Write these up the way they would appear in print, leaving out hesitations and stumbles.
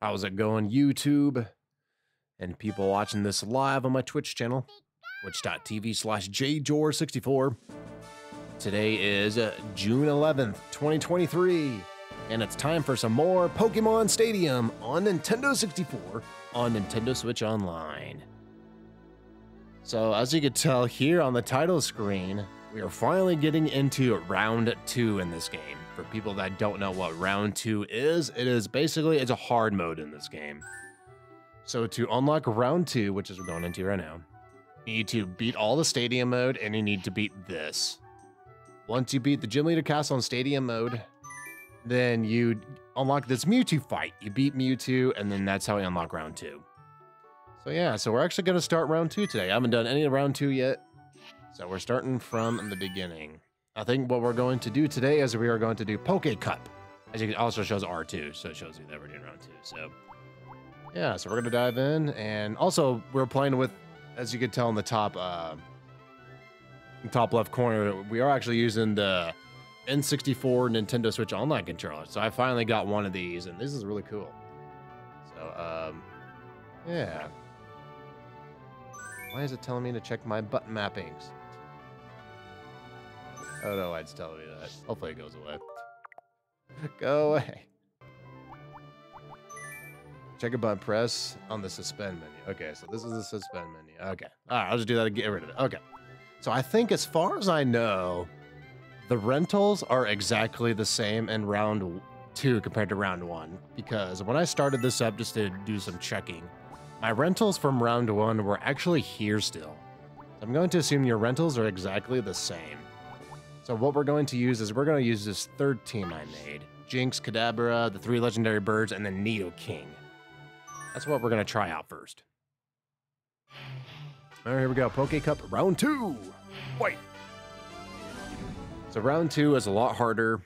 How's it going, YouTube? And people watching this live on my Twitch channel, twitch.tv/jjor64. Today is June 11th, 2023, and it's time for some more Pokemon Stadium on Nintendo 64 on Nintendo Switch Online. So as you can tell here on the title screen, we are finally getting into round 2 in this game. For people that don't know what round 2 is, it is basically, it's a hard mode in this game. So to unlock round 2, which is we're going into right now, you need to beat all the stadium mode and you need to beat this. Once you beat the Gym Leader Castle in Stadium mode, then you unlock this Mewtwo fight. You beat Mewtwo, and then that's how we unlock round 2. So yeah, so we're actually gonna start round 2 today. I haven't done any of round 2 yet, so we're starting from the beginning. I think what we're going to do today is we are going to do Poke Cup. As you can, also shows R2, so it shows you that we're doing round 2. So yeah, so we're gonna dive in, and also we're playing with, as you can tell in the top. Top left corner, we are actually using the N64 Nintendo Switch Online controller. So I finally got one of these, and this is really cool. So, yeah. Why is it telling me to check my button mappings? Oh no, it's telling me that. Hopefully it goes away. Go away. Check a button press on the suspend menu. Okay, so this is the suspend menu. Okay. All right, I'll just do that and get rid of it. Okay. So I think as far as I know, the rentals are exactly the same in round 2 compared to round 1, because when I started this up just to do some checking, my rentals from round 1 were actually here still. I'm going to assume your rentals are exactly the same. So what we're going to use is we're going to use this third team I made. Jinx, Kadabra, the 3 legendary birds, and then Nidoking. That's what we're going to try out first. All right, here we go. Poke Cup round 2. Wait. So round 2 is a lot harder.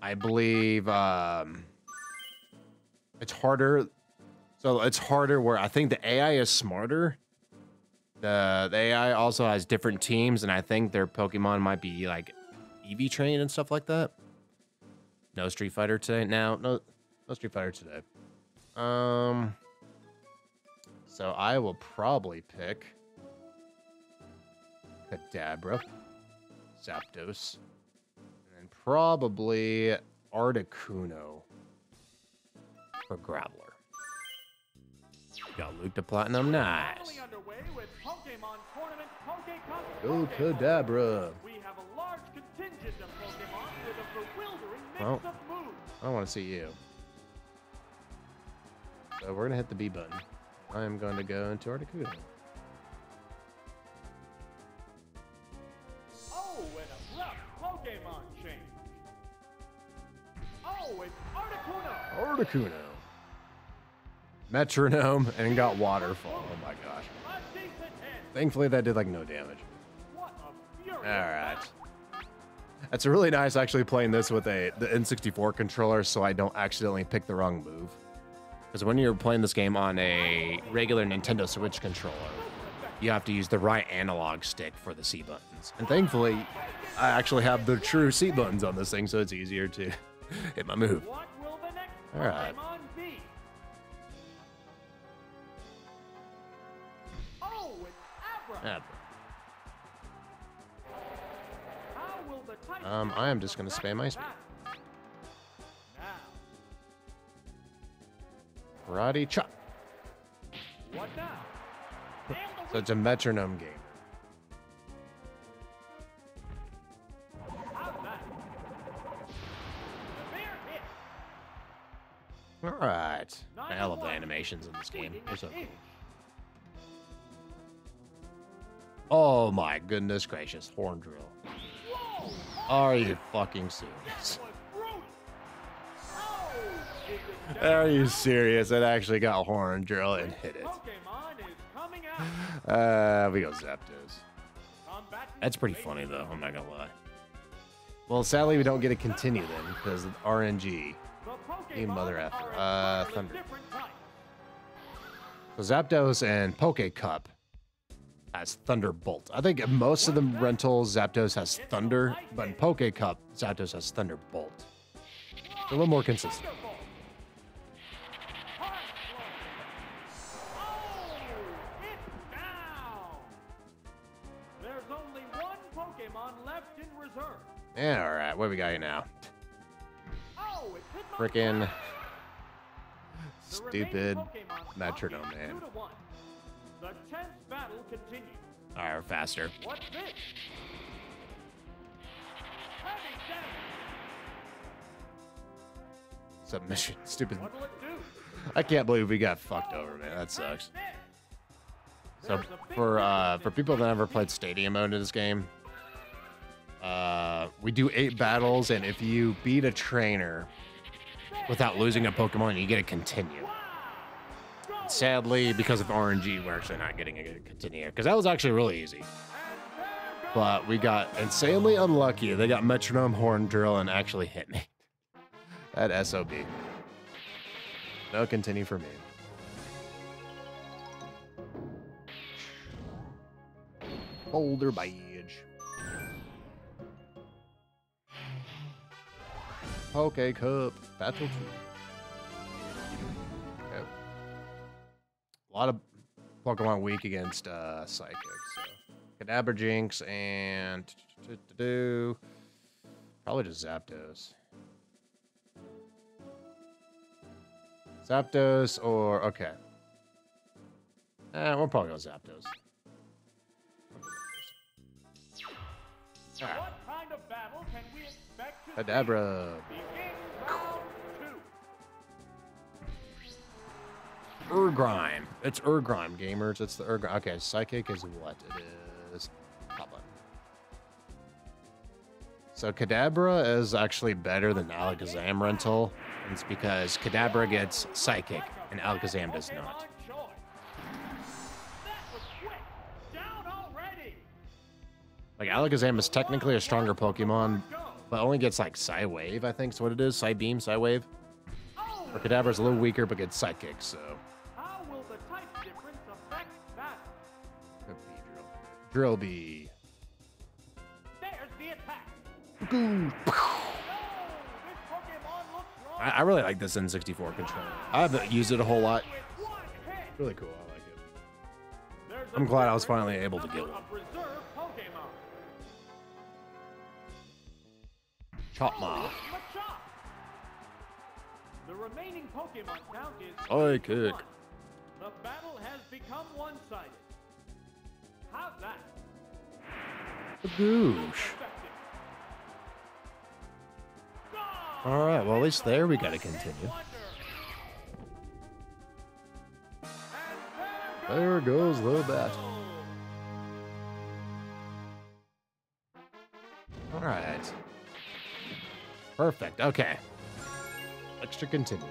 I believe it's harder. So it's harder where I think the AI is smarter. The AI also has different teams, and I think their Pokemon might be like EV trained and stuff like that. No Street Fighter today. No Street Fighter today. So I will probably pick Kadabra, Zapdos, and then probably Articuno for Graveler. Got Luke to Platinum, nice. Go Kadabra. We have a large contingent of Pokemon with a bewildering mix of moves. I want to see you. So we're gonna hit the B button. I'm going to go into Articuno. Oh, and a rough Pokemon change. Oh, it's Articuno. Articuno. Metronome and got Waterfall. Oh my gosh. Thankfully that did like no damage. What a furious. Alright. That's really nice actually playing this with the N64 controller so I don't accidentally pick the wrong move. Because when you're playing this game on a regular Nintendo Switch controller, you have to use the right analog stick for the C buttons. And thankfully, I actually have the true C buttons on this thing, so it's easier to hit my move. All right. Oh, it's Abra. I am just going to spam my speed. Karate chop. What now? So it's a metronome game. All right. I love the animations in this game. What's up? Oh my goodness gracious! Horn drill. Are you fucking serious? Are you serious? It actually got horn drill and hit it. We go Zapdos. That's pretty funny though, I'm not gonna lie. Well, sadly we don't get to continue them because RNG. Hey, mother effer. Thunder. So Zapdos and Poke Cup has Thunderbolt. I think most of the rentals Zapdos has Thunder, but in Poke Cup Zapdos has Thunderbolt. They're a little more consistent. Yeah, all right. What do we got here now? Frickin' stupid metronome, man. All right, we're faster. What's this? Submission, stupid. I can't believe we got fucked over, man. That sucks. So for people that never played Stadium mode in this game, we do 8 battles, and if you beat a trainer without losing a Pokemon, you get a continue. Sadly, because of RNG, we're actually not getting a continue because that was actually really easy. But we got insanely unlucky. They got Metronome, Horn Drill, and actually hit me. That SOB. No continue for me. Boulder Badge. Poke Cup. Battle 2. Okay. A lot of Pokemon weak against Psychic. So. Kadabra, Jinx, and probably just Zapdos. Zapdos or okay. We'll probably go Zapdos. Right. What kind of battle can we expect to Kadabra. Urgrime. It's Urgrime, gamers. It's the Urgrime. Okay, Psychic is what it is. Top button. So Kadabra is actually better than Alakazam rental. It's because Kadabra gets Psychic and Alakazam does not. Like, Alakazam is technically a stronger Pokemon, but only gets, like, Psywave, I think is what it is. Psybeam, Psywave. Or Kadabra's a little weaker, but gets Psychic, so. How will the type difference affect that? Could be Drill. Drill B. There's the attack. Goo. I really like this N64 controller. I haven't used it a whole lot. Really cool. I like it. I'm glad I was finally able to get one. Chopma. The remaining Pokemon count is Psychic. The battle has become one-sided. How's that? Goosh. All right, well, at least there we got to continue. There goes the bat. All right. Perfect, okay. Extra continue.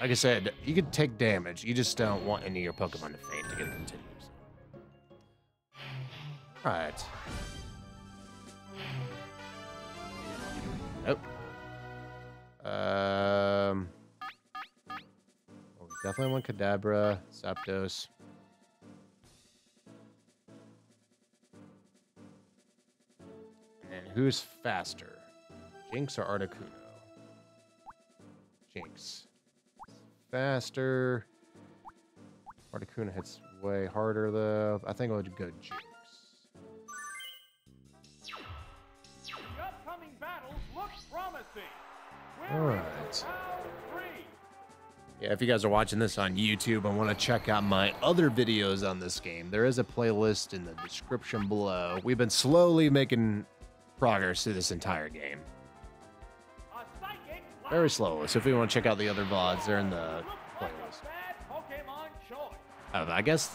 Like I said, you could take damage. You just don't want any of your Pokemon to faint to get continues. All right. Nope. Well, we definitely want Kadabra, Zapdos. And who's faster? Jinx or Articuno? Jinx. Faster. Articuno hits way harder though. I think I'll go Jinx. The upcoming battles look promising. All right. Yeah, if you guys are watching this on YouTube and want to check out my other videos on this game, there is a playlist in the description below. We've been slowly making progress through this entire game. Very slowly. So if you want to check out the other VODs, they're in the playlist. I guess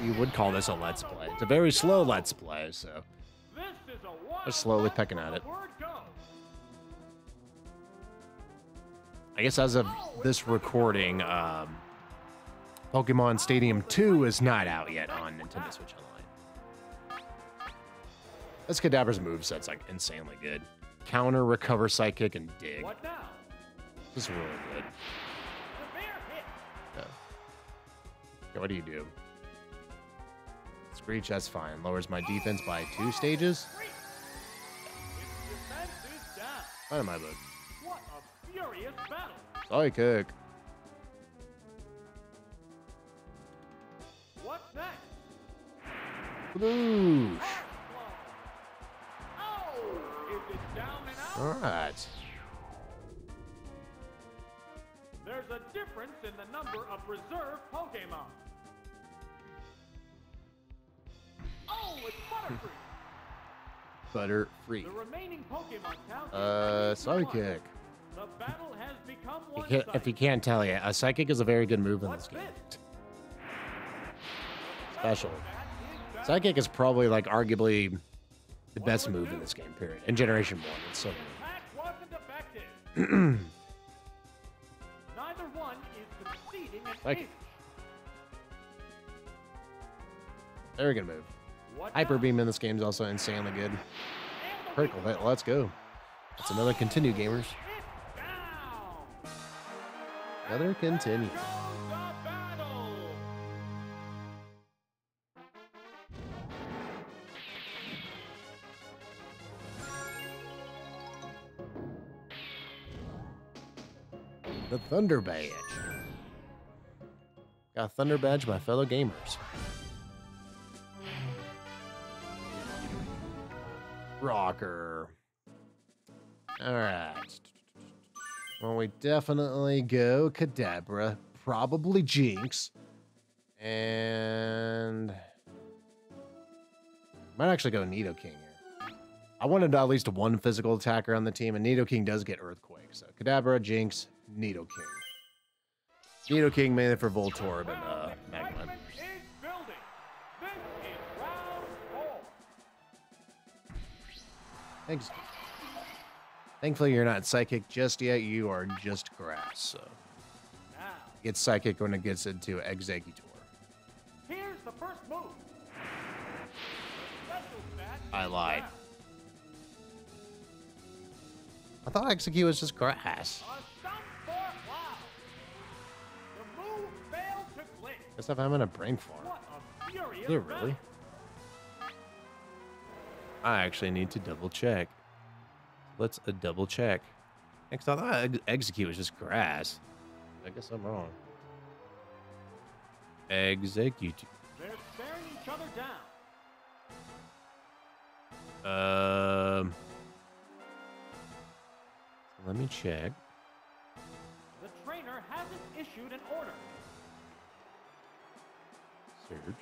you would call this a Let's Play. It's a very slow Let's Play, so we're slowly pecking at it. I guess as of this recording, Pokemon Stadium 2 is not out yet on Nintendo Switch Online. That's Kadabra's moveset's like insanely good. Counter, recover, psychic, and dig. This is really good. Yeah. Okay, what do you do? Screech, that's fine. Lowers my defense by 2 stages. What am I looking? Psychic. What's that? Bloosh. Oh. Alright. There's a difference in the number of reserve Pokemon. Oh, it's Butterfree. Butterfree. The remaining Pokemon count. Psychic. The battle has become one-sided. If you can't tell, yeah, a Psychic is a very good move in this game. Special. Psychic is probably, like, arguably the best move in this game, period. In Generation 1, it's so good. Neither one is conceding an eighth. Very good move. Hyper Beam in this game is also insanely good. Critical hit. Let's go. That's another continue, gamers. Another continue. The Thunder Badge. Got a Thunder Badge, my fellow gamers. Rocker. Alright. Well, we definitely go Kadabra. Probably Jinx. And... might actually go Nidoking here. I wanted at least one physical attacker on the team, and Nidoking does get Earthquake. So Kadabra, Jinx, Nidoking. Nidoking mainly for Voltorb and Magmar. Thanks. Thankfully, you're not Psychic just yet. You are just Grass, so... It's Psychic when it gets into Exeggutor. Here's the first move. I lied. I thought Exeggutor was just Grass. Guess if I'm in a brain farm. Is it really? I actually need to double check. Let's double check. Next, I thought Exeggutor was just Grass. I guess I'm wrong. Exeggutor. They're staring each other down. Let me check. The trainer hasn't issued an order. Search.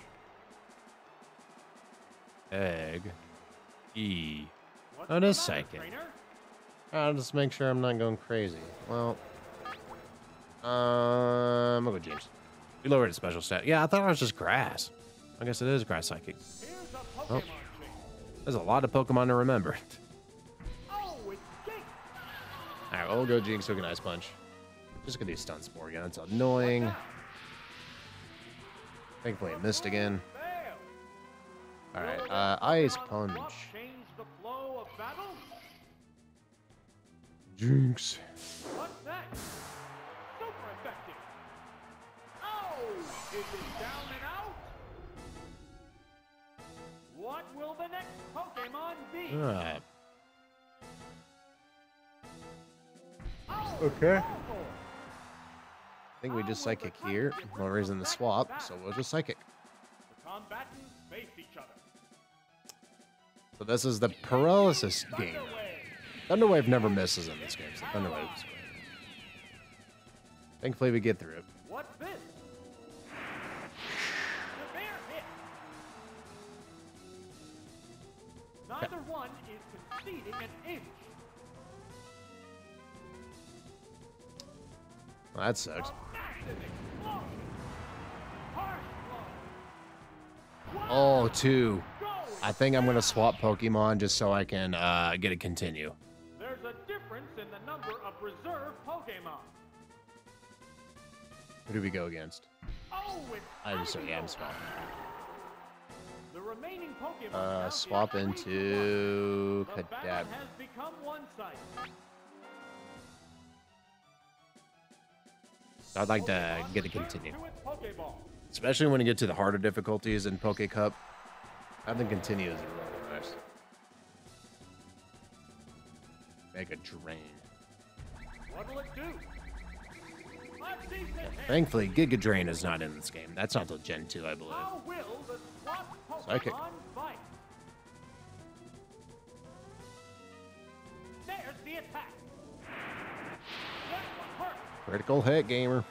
Egg. E. What's oh, that's Psychic. I'll just make sure I'm not going crazy. Well, I'm gonna go James. You lowered a special stat. Yeah, I thought I was just Grass. I guess it is Grass Psychic. Oh. There's a lot of Pokemon to remember. Alright, we'll go Jinx with an Ice Punch. Just gonna do Stun Spore again. It's annoying. Thankfully, I missed again. Alright, Ice Punch. Jinx. What's that? Super effective. Oh, is it down and out? What will the next Pokemon be? Alright. Okay. I think we just Psychic here. No reason to swap, so we'll just Psychic. The combatants face each other. So this is the Paralysis game. Thunderwave never misses in this game, so Thunderwave is great. Thankfully we get through it. What's this? Neither one is conceding an inch. Well, that sucks. Oh, two. I think I'm going to swap Pokemon just so I can get a continue. There's a difference in the number of reserve Pokemon. Who do we go against? Oh, I'm sorry, I'm swapping. The remaining Pokemon swap into Kadabra. So I'd like to get a continue. Especially when you get to the harder difficulties in Poke Cup. I think continue is really nice. Make a drain. What'll it do? Yeah, thankfully, Giga Drain is not in this game. That's not till Gen 2, I believe. Psychic. There's the Critical hit, gamer.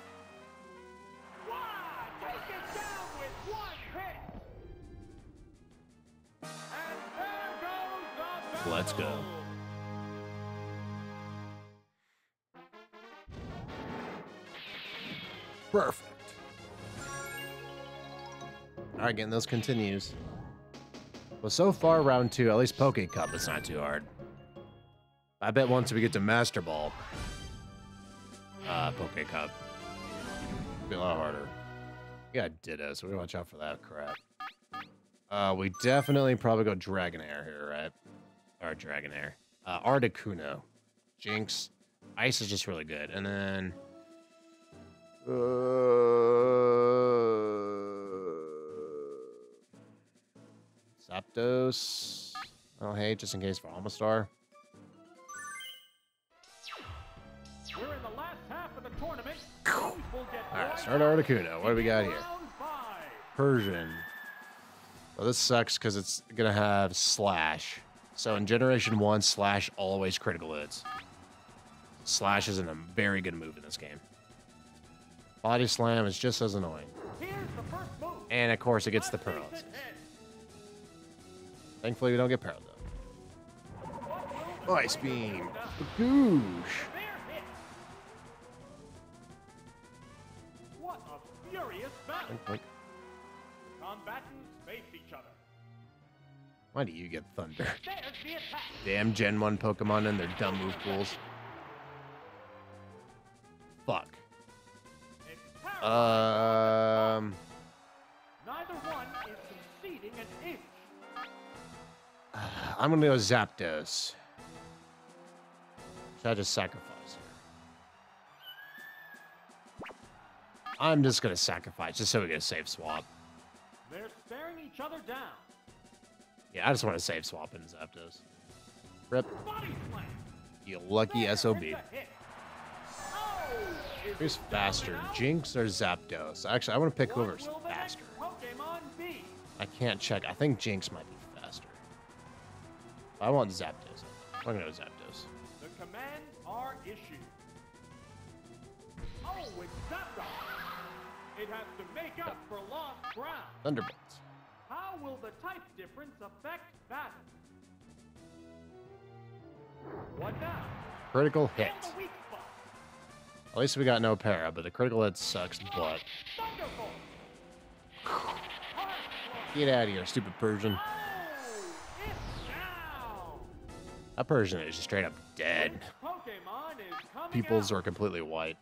Let's go. Perfect. All right, getting those continues. Well, so far, round two, at least Poke Cup, it's not too hard. I bet once we get to Master Ball, Poke Cup, it'll be a lot harder. We got Ditto, so we watch out for that crap. We definitely probably go Dragonair here, right? Or Dragonair. Articuno. Jinx. Ice is just really good. And then... Zapdos. Oh, hey, just in case for Almastar. We're in the last half of the tournament. Alright, start Articuno. What do we got here? Persian. Well, this sucks because it's going to have Slash. So in Generation 1, Slash always critical hits. Slash isn't a very good move in this game. Body Slam is just as annoying. And, of course, it gets the Paralysis. Thankfully, we don't get Paralyzed, though. Ice Beam. Goosh. What a furious battle. Blink, blink. Combatants face each other. Why do you get Thunder? Damn Gen 1 Pokemon and their dumb move pools. Fuck. Neither one is conceding an inch. I'm gonna go Zapdos. Should I just sacrifice her? I'm just gonna sacrifice just so we get a safe swap. They're staring each other down. Yeah, I just want to save swap in Zapdos. Rip. You lucky SOB. Who's faster, Jinx or Zapdos? Actually, I want to pick whoever's faster. I can't check. I think Jinx might be. I want Zapdos. I'm gonna go Zapdos. The commands are issued. Oh, it's Zapdos. It has to make up for lost ground. Thunderbolts. How will the type difference affect battle? What now? Critical hit. At least we got no para, but the critical hit sucks, but... Get out of here, stupid Persian. That Persian is just straight up dead. Peoples are completely white.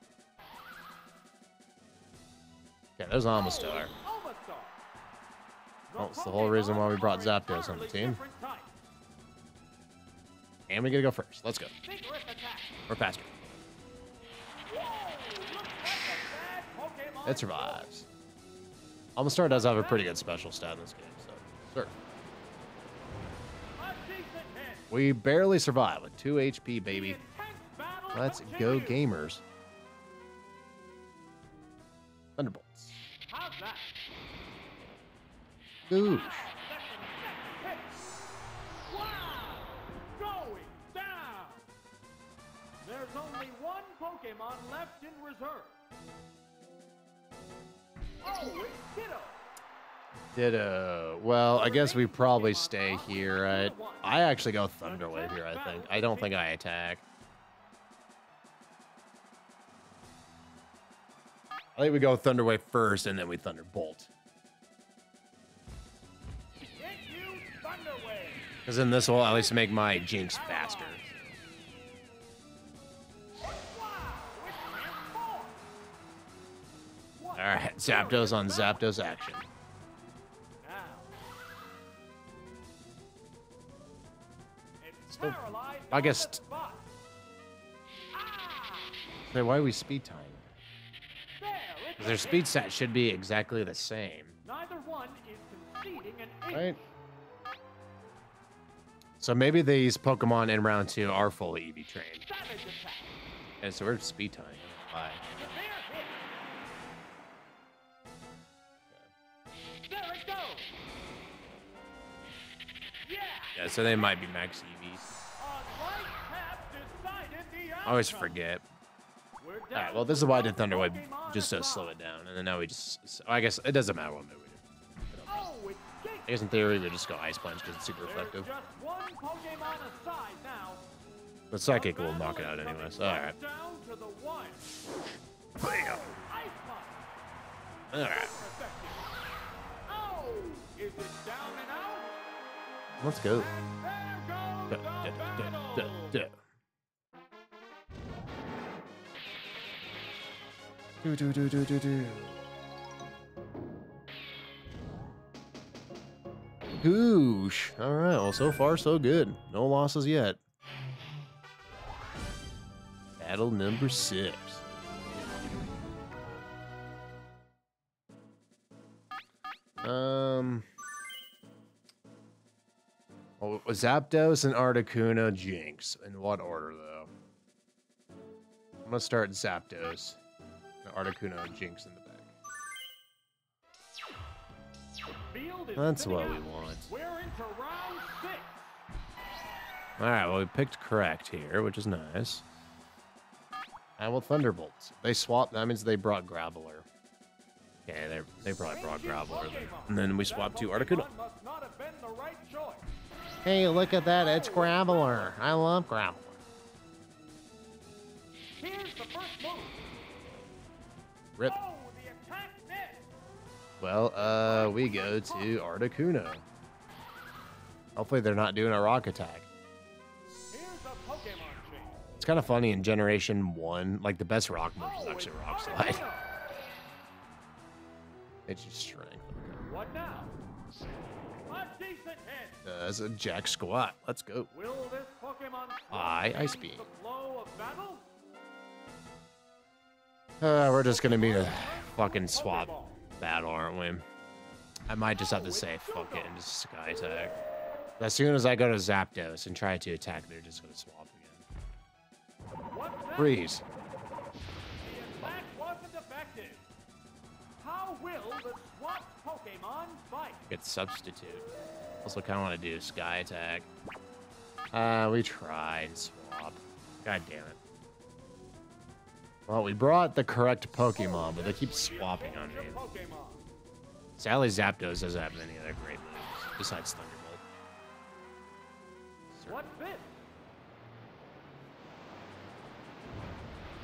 Yeah, there's Almastar. Oh, it's the whole reason why we brought Zapdos on the team. And we gotta go first. Let's go. We're faster. It survives. Almastar does have a pretty good special stat in this game, so sure. We barely survive with 2 HP, baby. Let's go, gamers. Thunderbolts. Goosh. There's only one Pokemon left in reserve. Oh, it's Ditto. Ditto. Well, I guess we probably stay here, right? I actually go Thunder Wave here, I think. I don't think I attack. I think we go Thunder Wave first, and then we Thunderbolt. Because then this will at least make my Jinx faster. Alright, Zapdos on Zapdos action. Still, I guess. Say, why are we speed tying? Their speed stat should be exactly the same. Neither one is conceding an inch. Right? So maybe these Pokemon in round two are fully EV trained. And so we're speed tying. Why? Yeah, so they might be max EVs. I always forget. All right, well, this is why I did Thunderwave, just to slow it down. And then now we just, so I guess it doesn't matter what move we do. I guess in theory, we just go Ice Punch because it's super effective. But Psychic will knock it out anyways. All right. Bam! All right. Let's go. Goosh. All right. Well, so far so good. No losses yet. Battle number 6. Oh, Zapdos and Articuno, Jinx. In what order, though? I'm gonna start Zapdos, and Articuno, and Jinx in the back. That's what we want. All right, well, we picked correct here, which is nice. And well, Thunderbolts. They swapped. That means they brought Graveler. Okay, they probably brought Graveler, and then we swapped to Articuno. Hey, look at that, it's Graveler. I love Graveler. Rip. Well, we go to Articuno. Hopefully they're not doing a rock attack. It's kind of funny in Generation 1, like the best rock move is actually Rock Slide. It's just strength. What now? A decent hit. That's a jack squat. Let's go. Will this Pokemon Ice Beam. We're just gonna be a fucking swap battle, aren't we? I might just have to say fuck it and just Sky Attack. As soon as I go to Zapdos and try to attack, they're just gonna swap again. Freeze. Will the swap Pokemon fight? Good substitute. Also kind of want to do Sky Attack. We tried swap. God damn it. Well, we brought the correct Pokemon, but they keep swapping on me. Sadly, Zapdos doesn't have any other great moves besides Thunderbolt. What's this?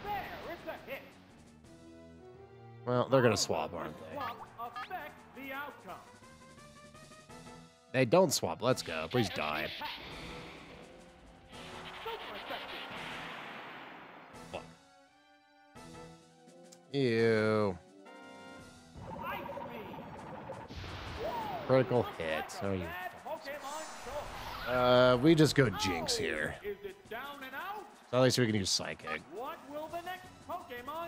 There, it's a hit. Well, they're gonna swap, aren't they? They don't swap. Let's go. Please die. Fuck. Ew. Critical hit. Oh, you fuckers. We just go Jinx here. So at least we can use Psychic.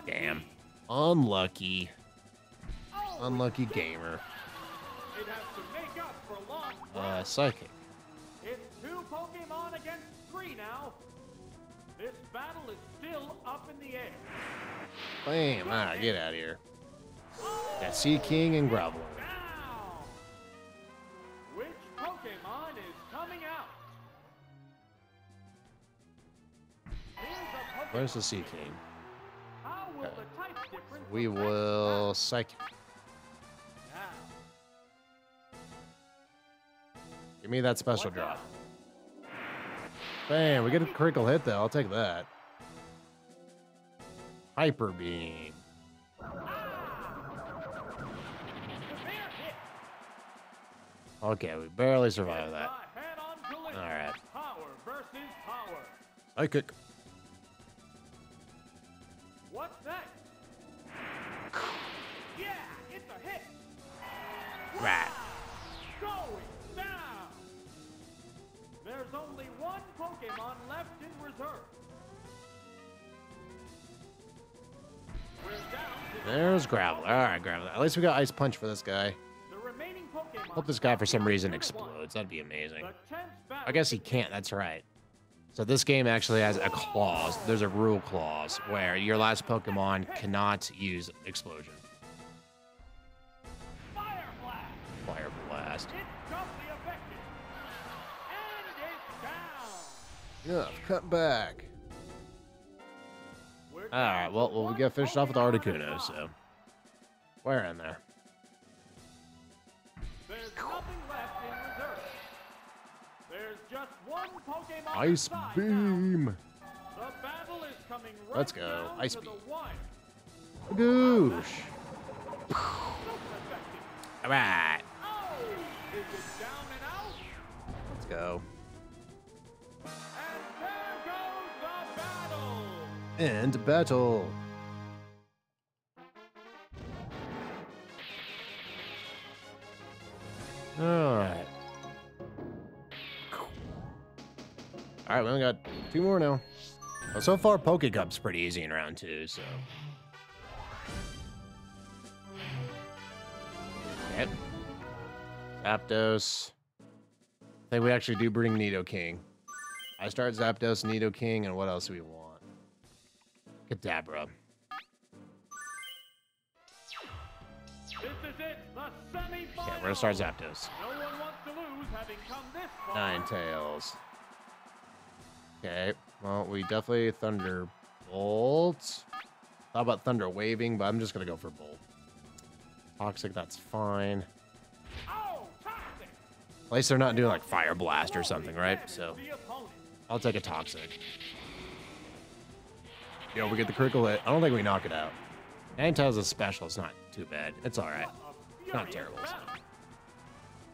Damn. Unlucky. Unlucky gamer. Psychic. It's 2 Pokemon against 3 now. This battle is still up in the air. Bam, ah, get out of here. That's Sea King and Graveler. Which Pokemon is coming out? Where's the Sea King? We will Psychic. Give me that special drop. Bam, we get a critical hit though. I'll take that. Hyper Beam. Okay, we barely survived that. Alright. Psychic. What's that? Yeah, it's a hit. Right. Going down. There's only 1 Pokemon left in reserve. We're down. There's Graveler. All right, Graveler. At least we got Ice Punch for this guy. The remaining Pokemon. Hope this guy for some reason explodes. That'd be amazing. I guess he can't. That's right. So this game actually has a clause. There's a rule clause where your last Pokemon cannot use Explosion. Fire Blast. Ugh, cut back. Alright, well, we got finished off with Articuno, so... We're in there. There's nothing left in reserve. There's just one Pokemon Ice Beam! Now. The battle is coming right Let's go. Ice Beam. Goosh! Alright. Oh, is it down and out? Let's go. And battle. Alright. Alright, we only got two more now. Well, so far, Poke Cup's pretty easy in round two, so. Yep. Zapdos. I think we actually do bring Nidoking. I start Zapdos, Nidoking, and what else do we want? Kadabra. Yeah, we're gonna start Zapdos. Ninetales. Okay, well, we definitely Thunderbolt. Thought about Thunder Waving, but I'm just gonna go for Bolt. Toxic, that's fine. At least they're not doing like Fire Blast or something, right? So I'll take a Toxic. Yo, we get the critical hit. I don't think we knock it out. Ninetales is special. It's not too bad. It's all right. Not terrible. So. If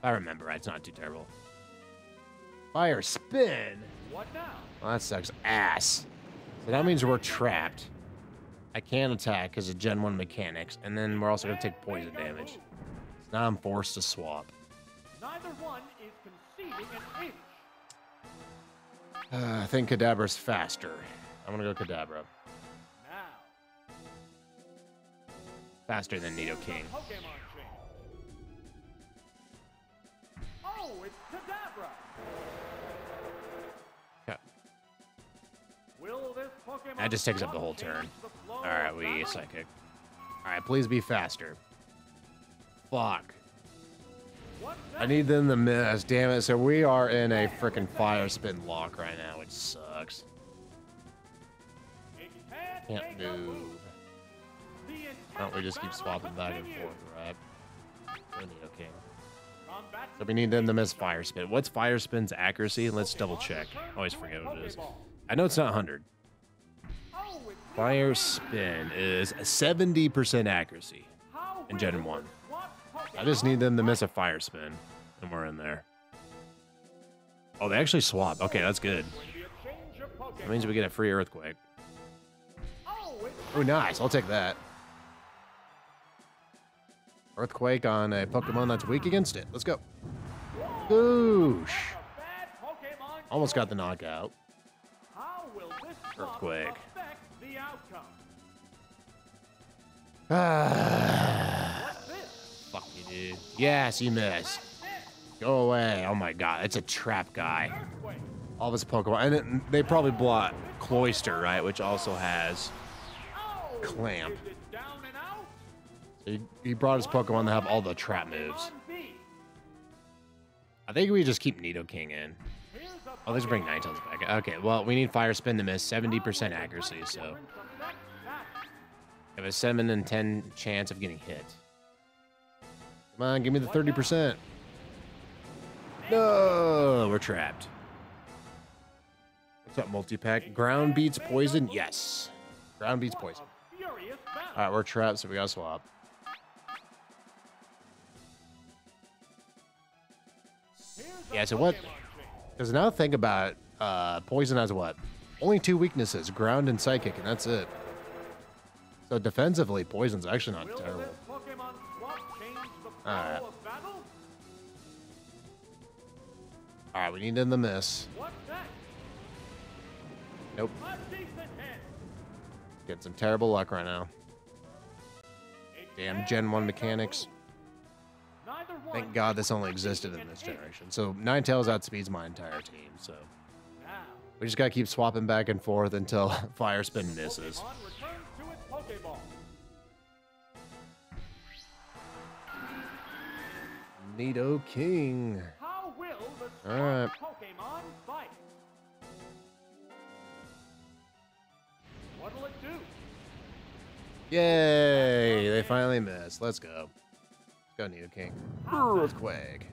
I remember right, it's not too terrible. Fire Spin. What now? Well, that sucks ass. So that means we're trapped. I can attack because of Gen 1 mechanics, and then we're also going to take poison damage. So now I'm forced to swap. Neither one is conceding an inch. I think Kadabra's faster. I'm going to go Kadabra. Faster than Nidoking. Oh, it's Kadabra. Okay. Will this Pokemon that just takes up the whole turn. All right, we psychic. All right, please be faster. Fuck. I need them to miss. Damn it! So we are in a freaking fire spin lock right now, which sucks. Can't move. Why don't we just keep swapping back and forth, right? Okay. So we need them to miss Fire Spin. What's Fire Spin's accuracy? Let's double check. I always forget what it is. I know it's not 100. Fire Spin is 70% accuracy in Gen 1. I just need them to miss a Fire Spin, and we're in there. Oh, they actually swap. Okay, that's good. That means we get a free Earthquake. Oh, nice. I'll take that. Earthquake on a Pokemon that's weak against it. Let's go. Boosh. Almost got the knockout. Earthquake. Fuck you, dude. Yes, you missed. Go away. Oh my god. It's a trap guy. All this Pokemon. And they probably block Cloyster, right? Which also has Clamp. He brought his Pokemon to have all the trap moves. I think we just keep Nidoking in. Oh, let's bring Ninetales back. Okay, well, we need Fire Spin to miss 70% accuracy, so. I have a 7 in 10 chance of getting hit. Come on, give me the 30%. No, we're trapped. What's up, multi-pack? Ground beats poison? Yes. Ground beats poison. Alright, we're trapped, so we gotta swap. Yeah, so what? Because now think about it, poison has what? Only two weaknesses, ground and psychic, and that's it. So defensively, poison's actually not terrible. Alright. Alright, we need them to miss. Nope. Getting some terrible luck right now. Damn Gen 1 mechanics. Thank God this only existed in this generation. So Ninetales outspeeds my entire team, so. We just gotta keep swapping back and forth until Fire Spin misses. Nidoking. Alright. What'll it do? Yay! They finally missed. Let's go. Let's go, Nidoking. Earthquake.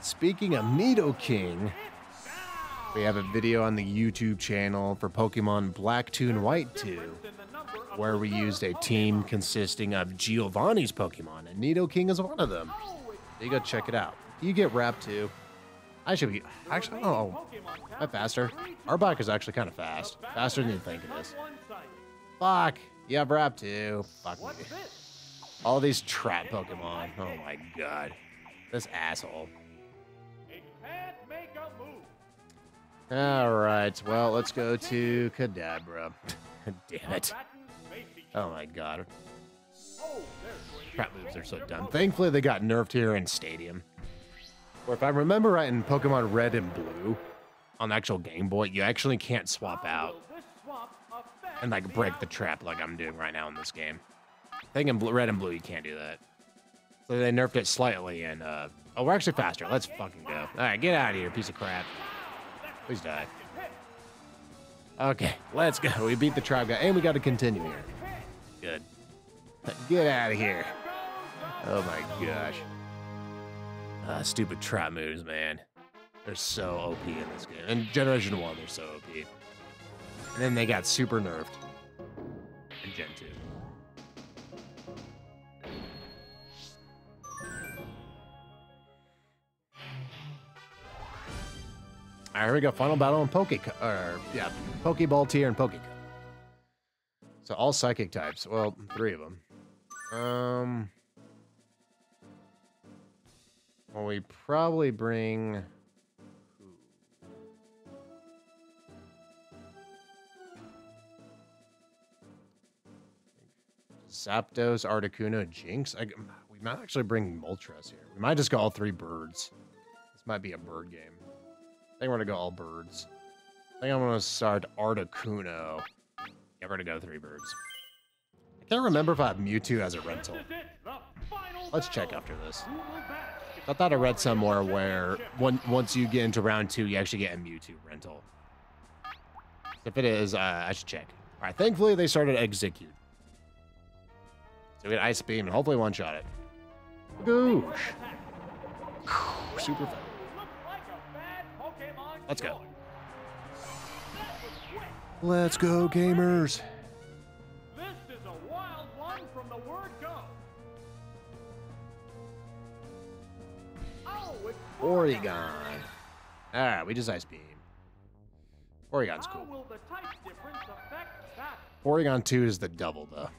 Speaking of Nidoking, we have a video on the YouTube channel for Pokemon Black 2 and White 2, where we used a team consisting of Giovanni's Pokemon, and Nidoking is one of them. So you go check it out. You get wrapped too. I should be actually. Oh, am I faster? Our bike is actually kind of fast, faster than you think it is. Fuck. Yeah, Brap too. Fuck me. All these trap Pokemon. Oh my god. This asshole. All right. Well, let's go to Kadabra. Damn it. Oh my god. Trap moves are so dumb. Thankfully, they got nerfed here in Stadium. Or if I remember right, in Pokemon Red and Blue, on the actual Game Boy, you actually can't swap out and like break the trap like I'm doing right now in this game. I think in Red and Blue you can't do that. So they nerfed it slightly and oh, we're actually faster. Let's fucking go. All right, get out of here, piece of crap. Please die. Okay, let's go. We beat the tribe guy and we got to continue here. Good. Get out of here. Oh my gosh. Stupid trap moves, man. They're so OP in this game. And Generation 1, they're so OP. And then they got super nerfed in Gen 2. All right, here we go. Final battle on Pokeball tier and Poke Cup. So all psychic types. Well, three of them. Well, we probably bring... Zapdos, Articuno, Jinx. We might actually bring Moltres here. We might just go all three birds. This might be a bird game. I think we're gonna go all birds. I think I'm gonna start Articuno. Yeah, we're gonna go three birds. I can't remember if I have Mewtwo as a rental. Let's check after this. I thought I read somewhere where once you get into round 2, you actually get a Mewtwo rental. If it is, I should check. All right, thankfully they started Execute. So we had Ice Beam and hopefully one-shot it. Goosh. Super fun. Let's go. Let's go, gamers. This is a wild one from the word go. Oregon. All right, we just Ice Beam. Oregon's cool. Oregon 2 is the double, though.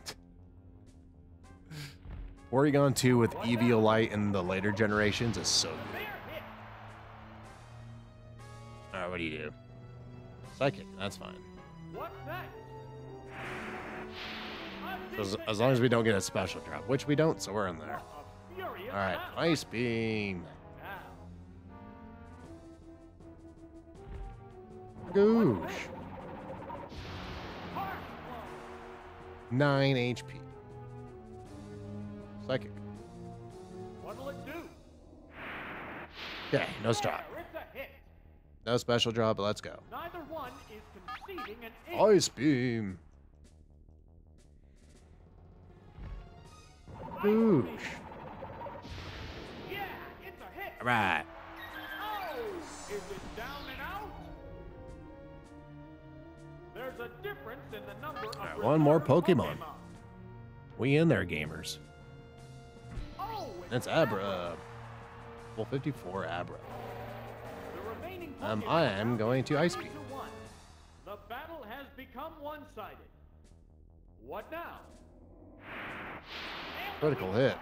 Oregon 2 with Eviolite in the later generations is so good. Alright, what do you do? Psychic, that's fine. So as long as we don't get a special drop, which we don't, so we're in there. Alright, Ice Beam. Goosh. 9 HP. Psychic. What'll it do? Okay, no stop. No special draw, but let's go. Neither one is conceding an Ice Beam. Ooh. Yeah, it's a hit. All right. Oh, is it down and out? There's a difference in the number of... All right, one more Pokemon. We in there, gamers. That's Abra. Well, 54 Abra. I am going to Ice Beam. The battle has become one-sided. What now? Critical hit.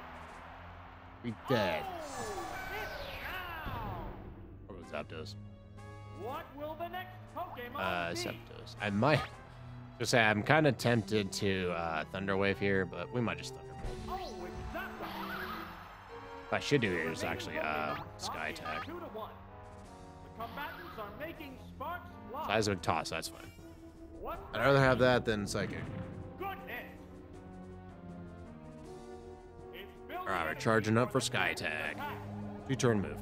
We dead. What was Zapdos? What will the next Pokemon be? Zapdos. I might just say I'm kind of tempted to Thunder Wave here, but we might just Thunderbolt. Oh, I should do here is actually Sky Attack. Seismic Toss, that's fine. I'd rather have that than Psychic. Alright, we're charging up for Sky Attack. Two-turn move.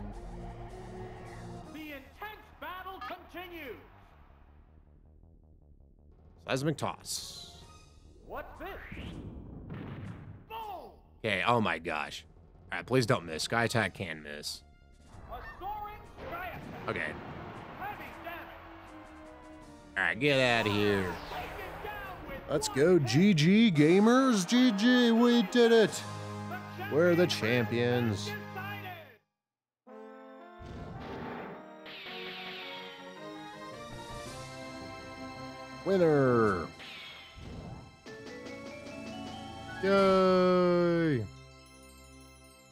The intense battle continues. Seismic Toss. Okay, oh my gosh. Alright, please don't miss. Sky Attack can miss. Okay. Alright, get out of here. Let's go, GG gamers. GG, we did it. We're the champions. Winner. Yay.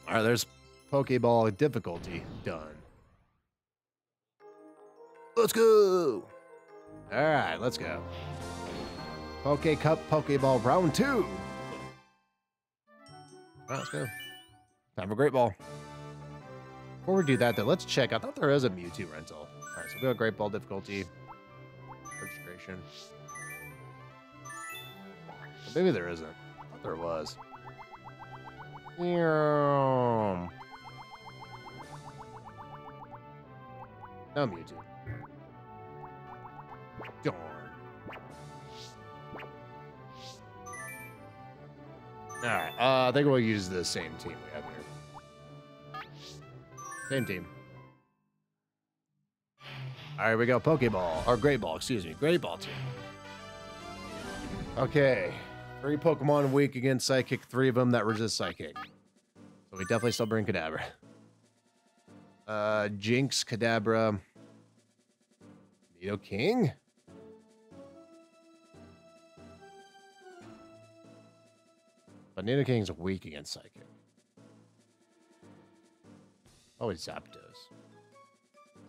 Alright, there's Pokeball difficulty done. Let's go. Alright, let's go. Poke Cup Pokeball round 2. Alright, let's go. Time for Great Ball. Before we do that though, let's check. I thought there was a Mewtwo rental. Alright, so we got Great Ball difficulty. Registration. But maybe there isn't. I thought there was. Yeah. No Mewtwo. Darn. Alright, I think we'll use the same team we have here. Same team. Alright, we got Pokeball. Or Great Ball, excuse me. Great Ball team. Okay. 3 Pokemon weak against Psychic. 3 of them that resist Psychic. So we definitely still bring Kadabra. Jinx, Kadabra. Nidoking? But Nidoking's weak against Psychic. Oh, it's Zapdos. So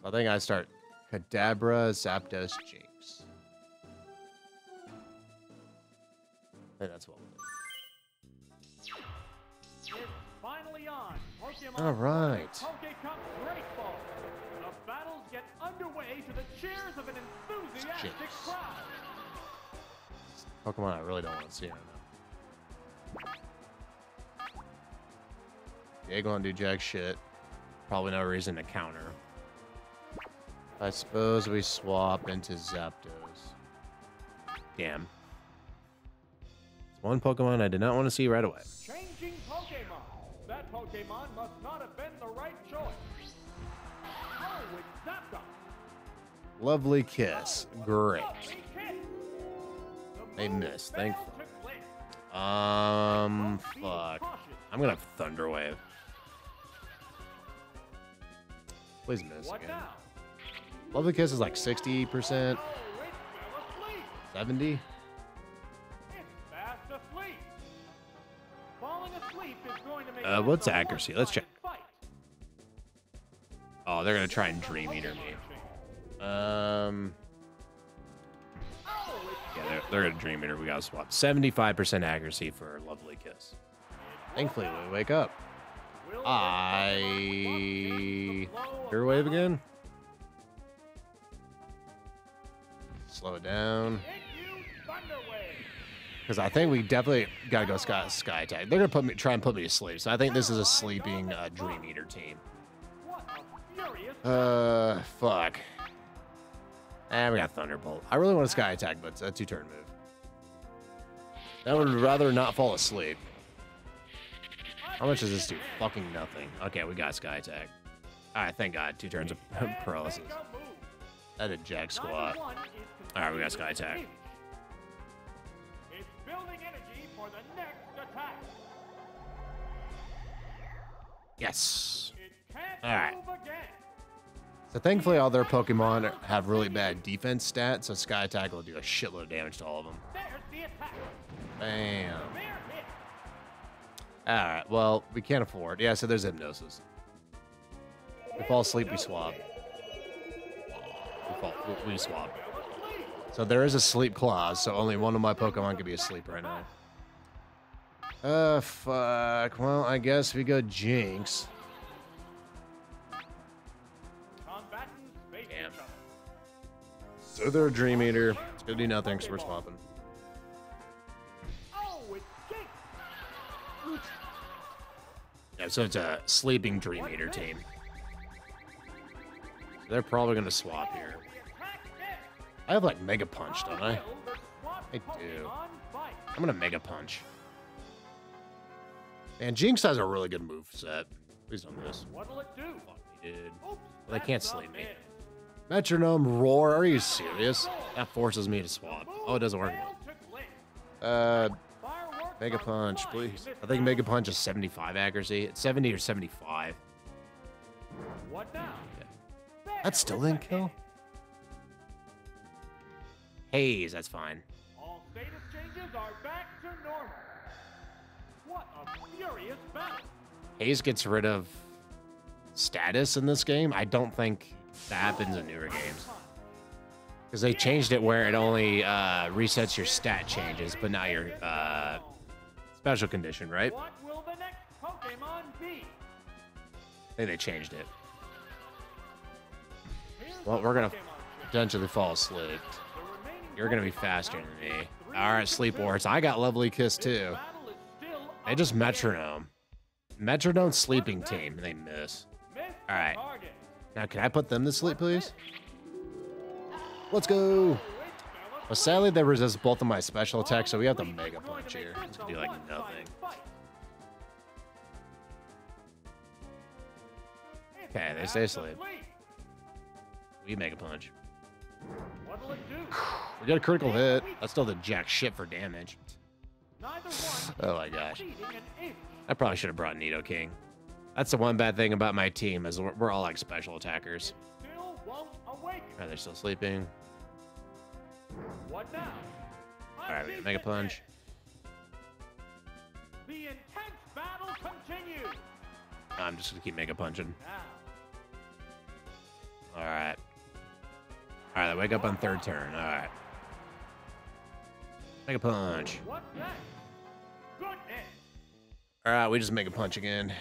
I think I start Kadabra, Zapdos, Jinx. And that's what we'll do. It's finally on. Pokemon. All right. Poke Cup Great Ball. The battles get underway to the cheers of an enthusiastic crowd. Pokemon, I really don't want to see right now. They ain't gonna do jack shit. Probably no reason to counter. I suppose we swap into Zapdos. Damn. It's one Pokemon I did not want to see right away. Changing Pokemon. That Pokemon must not have been the right choice. Oh, it's Zapdos. Lovely kiss. Great. They missed. Thankfully. Fuck. I'm gonna have Thunder Wave. Please miss again. Lovely Kiss is like 60%. 70? It's fast asleep. Falling asleep is going to make what's accuracy? Let's check. Oh, they're going to try and Dream Eater me. Yeah, they're going to Dream Eater. We got to swap. 75% accuracy for Lovely Kiss. Thankfully, we wake up. Your wave again? Slow it down. Because I think we definitely gotta go sky attack. They're gonna try and put me to sleep. So I think this is a sleeping Dream Eater team. Fuck. And we got Thunderbolt. I really want a Sky Attack, but it's a 2-turn move. I would rather not fall asleep. How much does this do? Fucking nothing. Okay, we got Sky Attack. Alright, thank God. 2 turns of paralysis. That did jack squat. Alright, we got Sky Attack. It's building energy for the next attack. Yes. Alright. So thankfully all their Pokemon have really bad defense stats, so Sky Attack will do a shitload of damage to all of them. Bam. Alright, well, we can't afford. Yeah, so there's Hypnosis. We fall asleep, we swap. We swap. So there is a sleep clause, so only one of my Pokemon could be asleep right now. Fuck. Well, I guess we go Jinx. Damn. So they're a Dream Eater. It's gonna do nothing, so we're swapping. Yeah, so it's a sleeping Dream Eater team. They're probably gonna swap here. I have like Mega Punch, don't I? I do. I'm gonna Mega Punch. And Jinx has a really good move set. Please don't miss. What'll it do? Dude. They can't sleep me. Metronome Roar, are you serious? That forces me to swap. Oh, it doesn't work. Mega Punch, please. I think Mega Punch is 75 accuracy. It's 70 or 75. What now? Okay. That still didn't kill? Haze, that's fine. All status changes are back to normal. What a furious battle. Haze gets rid of status in this game. I don't think that happens in newer games. Because they changed it where it only resets your stat changes, but not your special condition, right? What will the next Pokemon be? I think they changed it. Well, we're going to potentially fall asleep. You're going to be faster than me. All right, Sleep Warts. I got Lovely Kiss, too. They just Metronome. Metronome Sleeping Team. They miss. All right. Now, can I put them to sleep, please? Let's go. Well, sadly, they resist both of my special attacks, so we have the Mega Punch here. It's gonna do like nothing. Okay, they stay asleep. We Mega Punch. We got a critical hit. That still did jack shit for damage. Oh my gosh. I probably should have brought Nido King. That's the one bad thing about my team, is we're all like special attackers. Alright, they're still sleeping. What now? Alright, we got Mega Punch. The intense battle continues. I'm just gonna keep Mega Punching. Alright. Alright, they wake up on third turn. Alright. Mega Punch. Alright, we just Mega Punch again.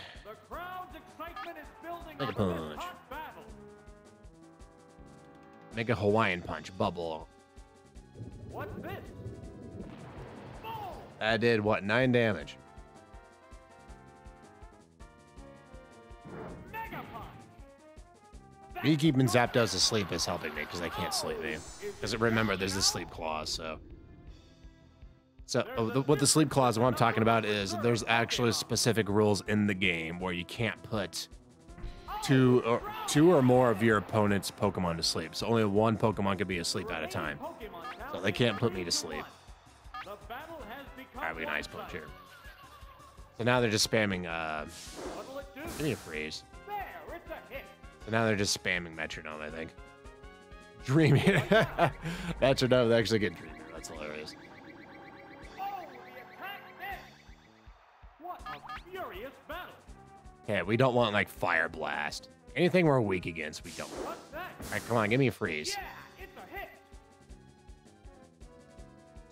Mega Punch. Mega Hawaiian Punch. Bubble. What's this? That did, what, 9 damage? Mega Punch. Me keeping Zapdos asleep is helping me, because they can't sleep me. Because remember, there's the sleep clause, so... So what the sleep clause, what I'm talking about is there's actually specific rules in the game where you can't put two or more of your opponent's Pokemon to sleep. So only one Pokemon could be asleep at a time. So they can't put me to sleep. All right, we got an Ice Punch here. So now they're just spamming, I need a freeze. So now they're just spamming Metronome, I think. Dreamy. Metronome, they actually get Dreamy. That's hilarious. Okay, we don't want like Fire Blast. Anything we're weak against, we don't want. Alright, come on, give me a freeze. Yeah, it's a hit.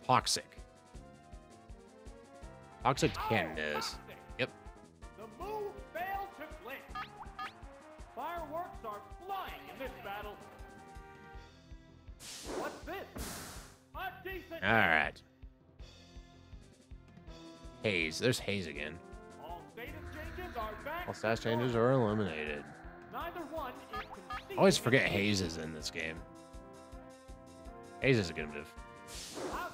Toxic. Toxic can miss. Yep. The move failed to click. Fireworks are flying in this battle. What's this? A decent. Alright. Haze. There's Haze again. All status changes are eliminated. I always forget Haze is in this game. Haze is a good move.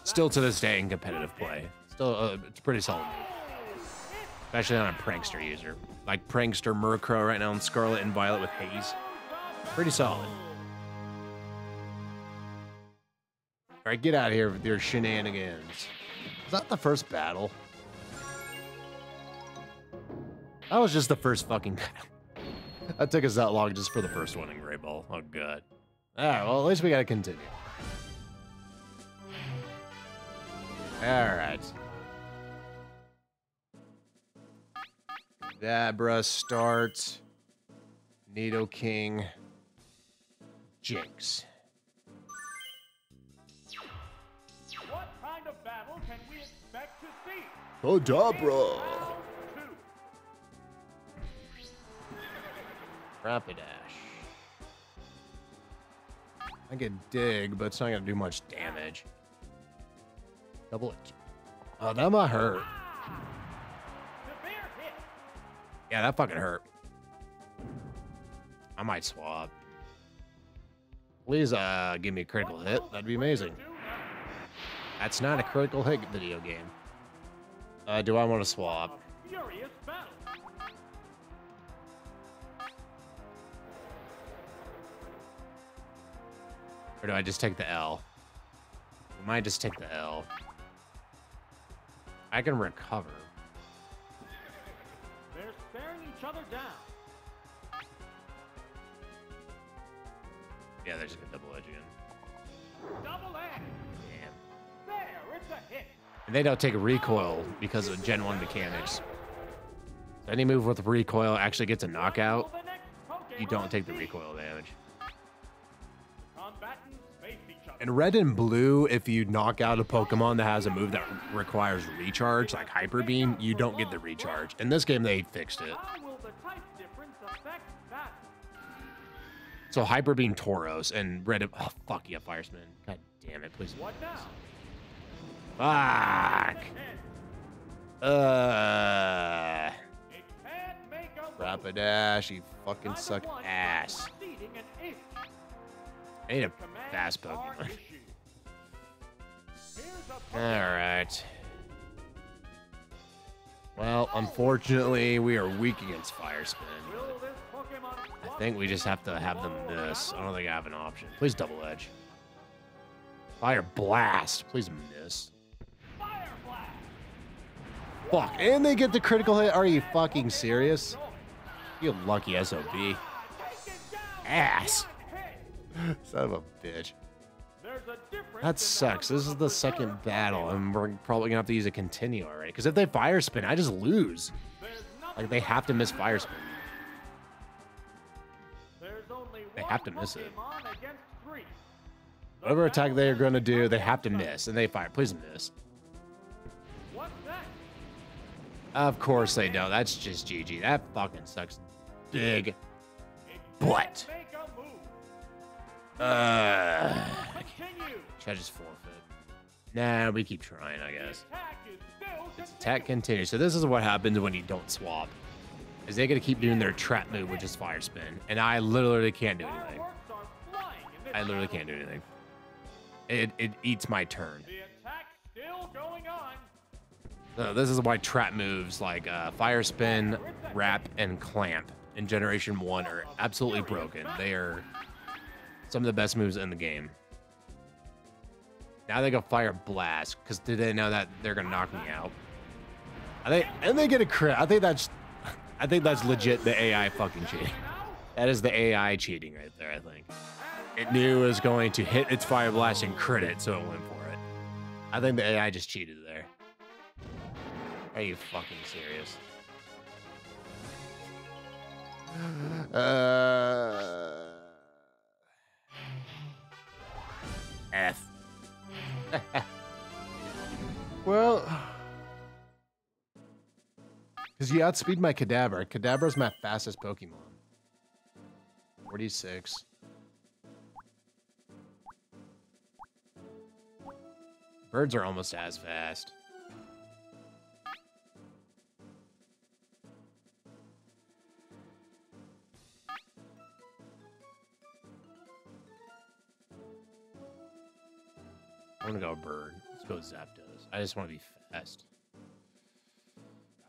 Still to this day in competitive play. Still, it's pretty solid move. Especially on a Prankster user. Like Prankster Murkrow right now in Scarlet and Violet with Haze. Pretty solid. Alright, get out of here with your shenanigans. Is that the first battle? That was just the first fucking battle. That took us that long just for the first one in Great Ball. Oh, God. All right, well, at least we got to continue. All right. Dabra starts. Nidoking. Jinx. What kind of battle can we expect to see? Kadabra! Rapidash. I can dig, but it's not going to do much damage. Double it. Oh, that might hurt. Yeah, that fucking hurt. I might swap. Please give me a critical hit. That'd be amazing. That's not a critical hit video game. Do I want to swap? furious battle. Or do I just take the L? I might just take the L. I can recover. They're staring each other down. Yeah, they're just gonna double edge again. Double edge. Damn. There, it's a hit. And they don't take a recoil because of Gen 1 mechanics. So any move with recoil actually gets a knockout. You don't take the recoil damage. And red and blue, if you knock out a Pokemon that has a move that requires recharge, like Hyper Beam, you don't get the recharge. In this game, they fixed it. So Hyper Beam Tauros and red... Oh, fuck yeah, Fire Spin. God damn it, please. What now? Fuck. Rapidash, you fucking suck ass. I need a fast Pokemon. Alright. Well, unfortunately, we are weak against Fire Spin. I think we just have to have them miss. I don't think I have an option. Please double edge. Fire Blast. Please miss. Fuck, and they get the critical hit. Are you fucking serious? You lucky SOB. Ass. Son of a bitch. That sucks. This is the second battle, and we're probably gonna have to use a continue already. Because if they Fire Spin, I just lose. Like, they have to miss Fire Spin. They have to miss it. Whatever attack they are gonna do, they have to miss, and they fire. Please miss. Of course they don't. That's just GG. That fucking sucks. Big butt. Should I just forfeit? Nah, we keep trying, I guess. It's attack continues. So this is what happens when you don't swap. Is they gotta keep doing their trap move, which is Fire Spin. And I literally can't do anything. I literally can't do anything. It eats my turn. So this is why trap moves like Fire Spin, Wrap, and Clamp in Generation 1 are absolutely broken. They are some of the best moves in the game. Now they go Fire Blast, because did they know that they're gonna knock me out? And they get a crit. I think that's legit the AI fucking cheating. That is the AI cheating right there, I think. It knew it was going to hit its Fire Blast and crit it, so it went for it. I think the AI just cheated there. Are you fucking serious? F. Well, because you outspeed my Kadabra. Kadabra's my fastest Pokemon. 46. Birds are almost as fast. I'm gonna go bird. Let's go Zapdos. I just want to be fast.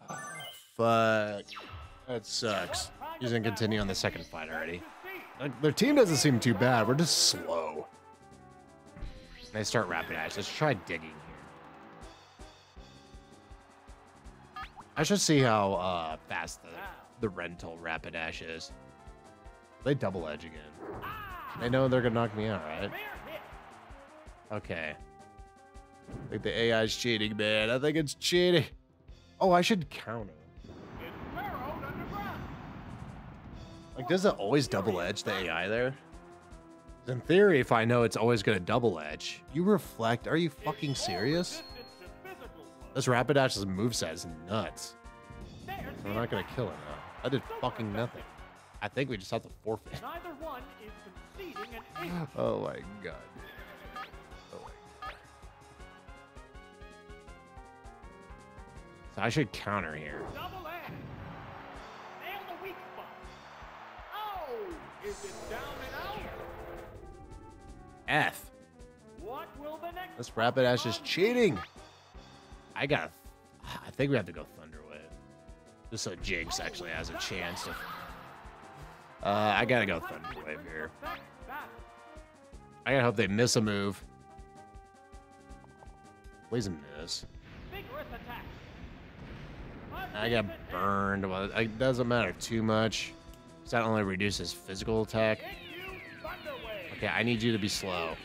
Oh, fuck. That sucks. He's gonna continue on the second fight already. Like, their team doesn't seem too bad. We're just slow. And they start Rapidash. Let's try digging here. I should see how fast the rental Rapidash is. They double edge again. They know they're gonna knock me out, right? Okay. I think the AI's cheating, man. I think it's cheating. Oh, I should counter. Like, does it always double edge the AI there? In theory, if I know it's always gonna double edge, you reflect. Are you fucking serious? This Rapidash's moveset is nuts. We're not gonna kill it now. I did fucking nothing. I think we just have to forfeit. Oh my god. So I should counter here. Double X. Nail the weak spot. Oh, is it down and out? F. What will the next? This Rapidash is cheating. I think we have to go Thunder Wave. Just so Jinx actually has a chance to... I gotta go Thunder Wave here. I gotta hope they miss a move. Please miss. I got burned. Well, it doesn't matter too much. Because that only reduces physical attack. Okay, I need you to be slow.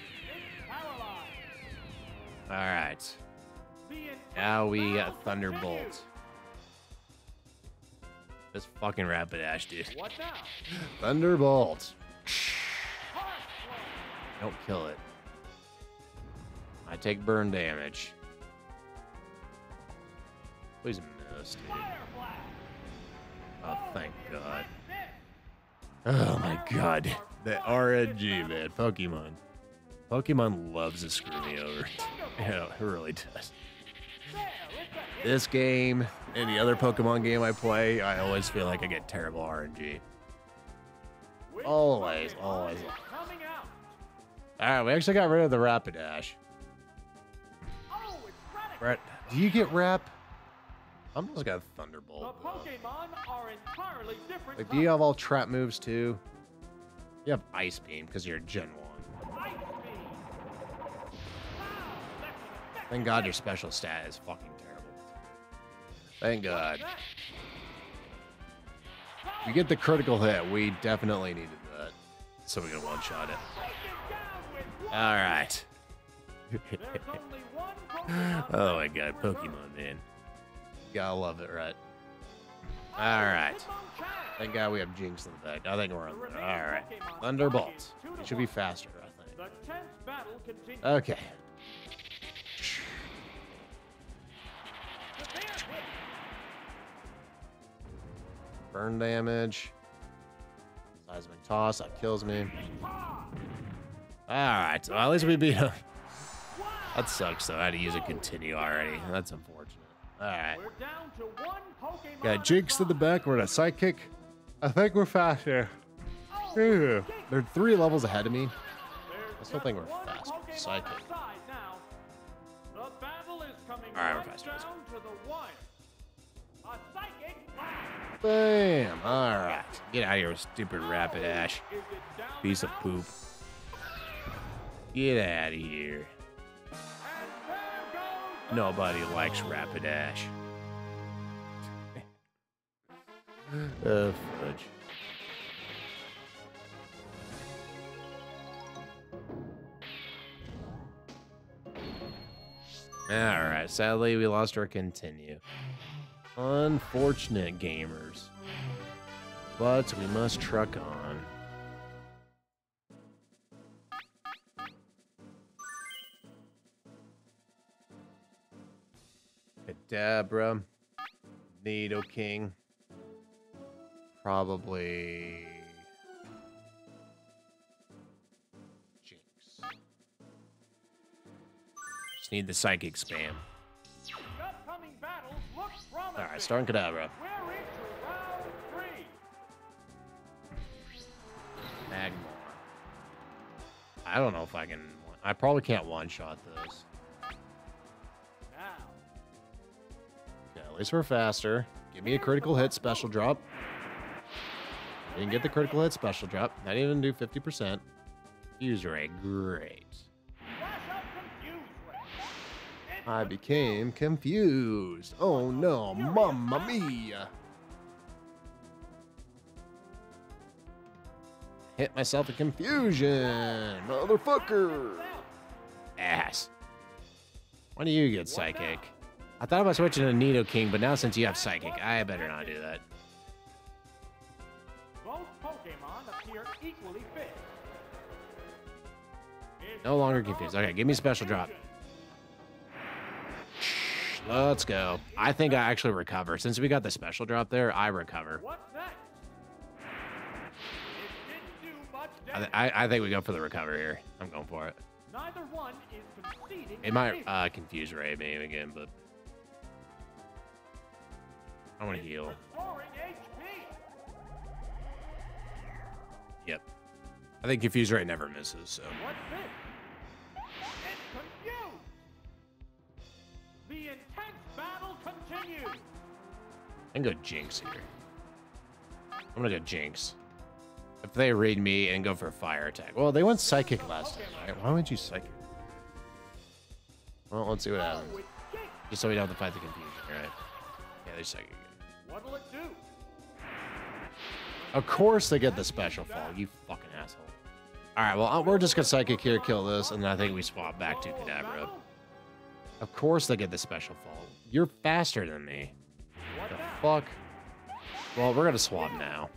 Alright. Now we got Thunderbolt. This fucking rapid ash, dude. Thunderbolt. Don't kill it. I take burn damage. Please miss, dude. Oh, thank God. Oh my God. The RNG, man. Pokemon. Pokemon loves to screw me over. Yeah, it really does. This game and the other Pokemon game I play, I always feel like I get terrible RNG. Always, always. Alright, we actually got rid of the Rapidash. Brett, do you get Rap? I'm just got Thunderbolt. Like, do you have all trap moves too? You have Ice Beam because you're Gen 1. Thank God your special stat is fucking terrible. Thank God. You get the critical hit. We definitely needed that. So we can one-shot it. Alright. Oh my God, Pokemon, man. Gotta love it, right? Alright. Thank God we have Jinx in the back. I think we're on there. Alright. Thunderbolt. It should be faster, I think. Okay. Burn damage. Seismic toss. That kills me. Alright. Well, at least we beat him. That sucks, though. I had to use a continue already. That's unfortunate. Alright. Got Jinx to the back. We're at a sidekick. I think we're faster. There are 3 levels ahead of me. I still think we're faster. Sidekick. Alright, we're faster. Bam! Alright. Get out of here, stupid Rapidash. Piece of poop. Get out of here. Nobody likes Rapidash. Oh, fudge. Alright, sadly we lost our continue. Unfortunate, gamers. But we must truck on. Kadabra, Nidoking, probably Jinx. Just need the psychic spam. Alright, starting Kadabra. Magmar. I don't know if I can... I probably can't one-shot this. Okay, at least we're faster. Give me a critical hit special drop. We can get the critical hit special drop. Not even do 50%. User rate, great. I became confused. Oh no, mamma mia. Hit myself in confusion, motherfucker. Ass. Why do you get psychic? I thought about switching to Nidoking, but now since you have psychic, I better not do that. Both Pokemon appear equally fit. No longer confused. Okay, give me a special drop. Let's go. I think I actually recover. Since we got the special drop there, I recover. I think we go for the recover here. I'm going for it. Neither one is conceding. It might confuse Ray maybe again, but I want to heal. Yep. I think confuse Ray never misses, so. The intense battle continues. I can go Jinx here. I'm gonna go Jinx. If they raid me and go for a fire attack. Well, they went Psychic last time, right? Why would you Psychic? Well, let's see what happens. Just so we don't have to fight the confusion, right? Yeah, they're Psychic. What'll it do? Of course they get the special fall, you fucking asshole. Alright, well, we're just gonna Psychic here, kill this, and I think we swap back to Kadabra. Of course they get the special fall. You're faster than me. What the fuck? Well, we're gonna swap now.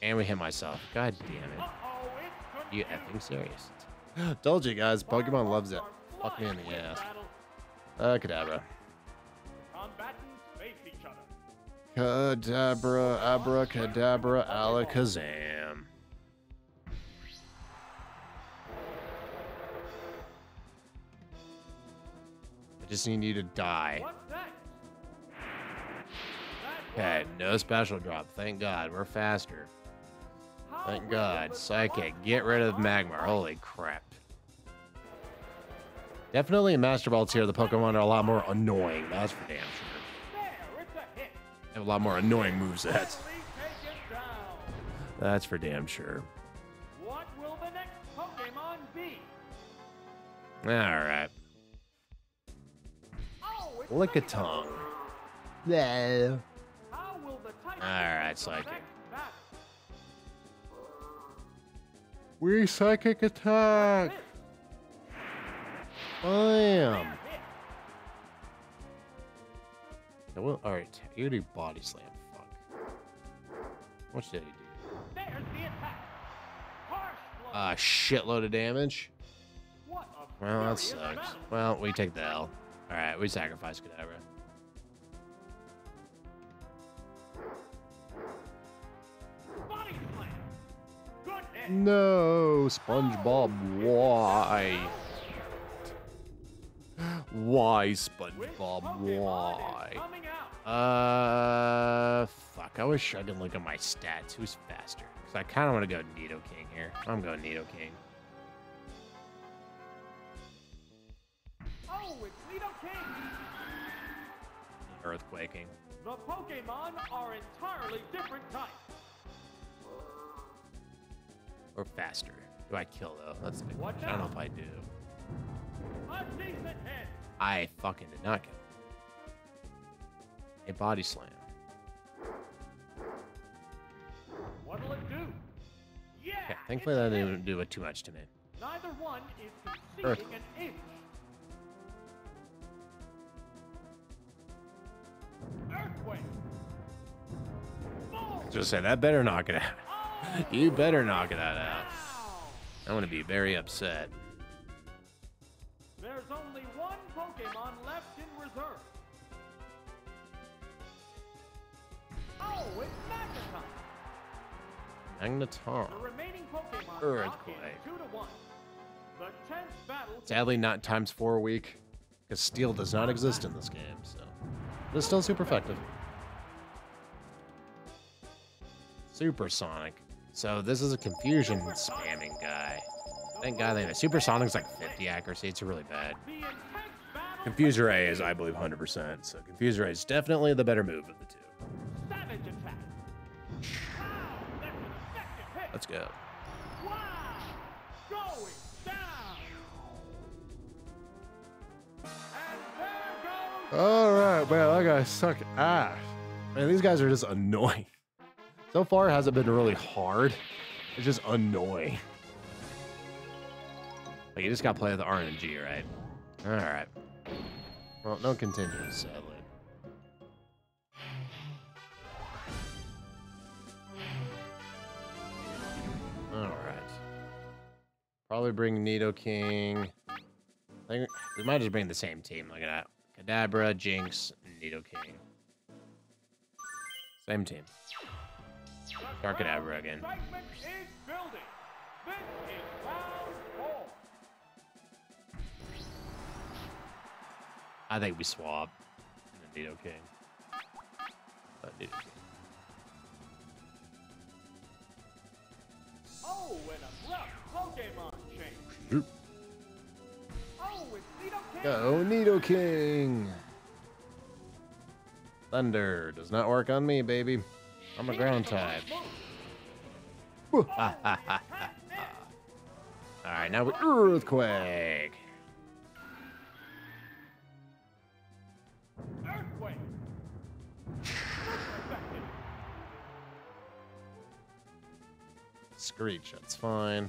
And we hit myself. God damn it. You effing serious? Told you guys, Pokemon loves it. Fuck me in the ass. Kadabra. Kadabra, abracadabra, alakazam. I just need you to die. Okay, no special drop. Thank God, we're faster. Thank God. Psychic, get rid of Magmar. Holy crap. Definitely in Master Ball tier, the Pokemon are a lot more annoying. That's for damn sure. They have a lot more annoying movesets. That's for damn sure. What will the next Pokemon be? Alright. Lickitung. Yeah. Alright, Psychic. We Psychic attack. Bam. All right, you already body slam. Fuck. What should I do? There's the attack. Ah, shitload of damage. Well, that sucks. Well, we take the L. All right, we sacrifice Kadabra. No, SpongeBob, why? Why, SpongeBob, why? Fuck, I wish I could look at my stats. Who's faster? Because I kind of want to go Nidoking here. I'm going Nidoking. Oh, it's Nidoking! Earthquaking. The Pokemon are entirely different types. Or faster. Do I kill though? That's the big question. I don't know if I do. I fucking did not kill. A body slam. What'll it do? Yeah. Okay, thankfully that didn't do it too much to me. Neither one is conceding an inch. Earthquake. Just say that better knock it out. You better knock that out. I'm gonna be very upset. There's only one Pokemon left in reserve. Oh, it's Magneton. The remaining Pokemon Earthquake. 2-1. The 10th battle. Sadly, not times 4 week, because steel does not exist in this game. So, but it's still super effective. Supersonic. So this is a confusion spamming guy. Thank God they know. Supersonic's like 50 accuracy. It's really bad. Confuse Ray is, I believe, 100%. So Confuse Ray is definitely the better move of the two. Let's go. All right, man. I gotta suck ass. Man, these guys are just annoying. So far, it hasn't been really hard. It's just annoying. Like, you just got to play with the RNG, right? All right. Well, no continues, sadly. All right. Probably bring Nidoking. I think we might just bring the same team. Look at that. Kadabra, Jinx, Nidoking. Same team. Dark Kadabra again. I think we swap. Indeed, okay. Oh, and a rough Pokemon change. Oh, it's Nidoking. Go Nidoking. Thunder does not work on me, baby. I'm a ground type. Alright, now we Earthquake. Screech, that's fine.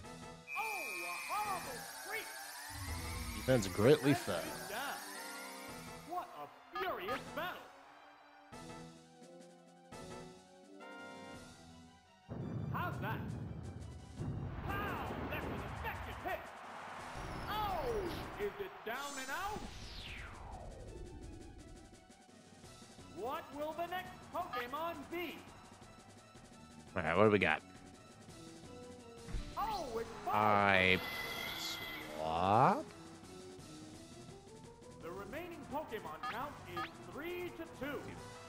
Defense greatly fell. What a furious battle! How's that? Wow, that's an effective hit! Oh, is it down and out? What will the next Pokemon be? All right, what do we got? Oh, it's fine. I swap. The remaining Pokemon count is 3-2. You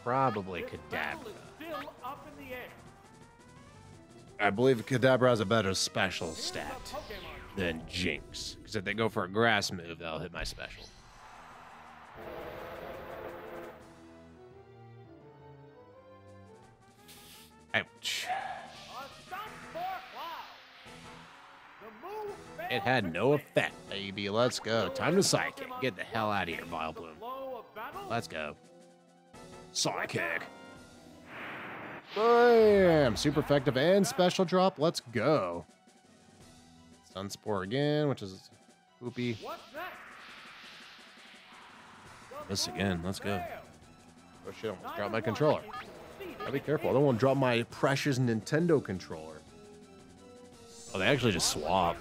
probably Kadabra. Still up in the air. I believe Kadabra has a better special stat than Jinx. Because if they go for a grass move, that'll hit my special. Ouch. It had no effect, baby. Let's go. Time to Psychic. Get the hell out of here, Vileplume. Let's go. Psychic. Bam! Super effective and special drop. Let's go. Sunspore again, which is poopy. Miss again. Let's go. Oh shit, I almost dropped my controller. I'll be careful. I don't want to drop my precious Nintendo controller. Oh, they actually just swap.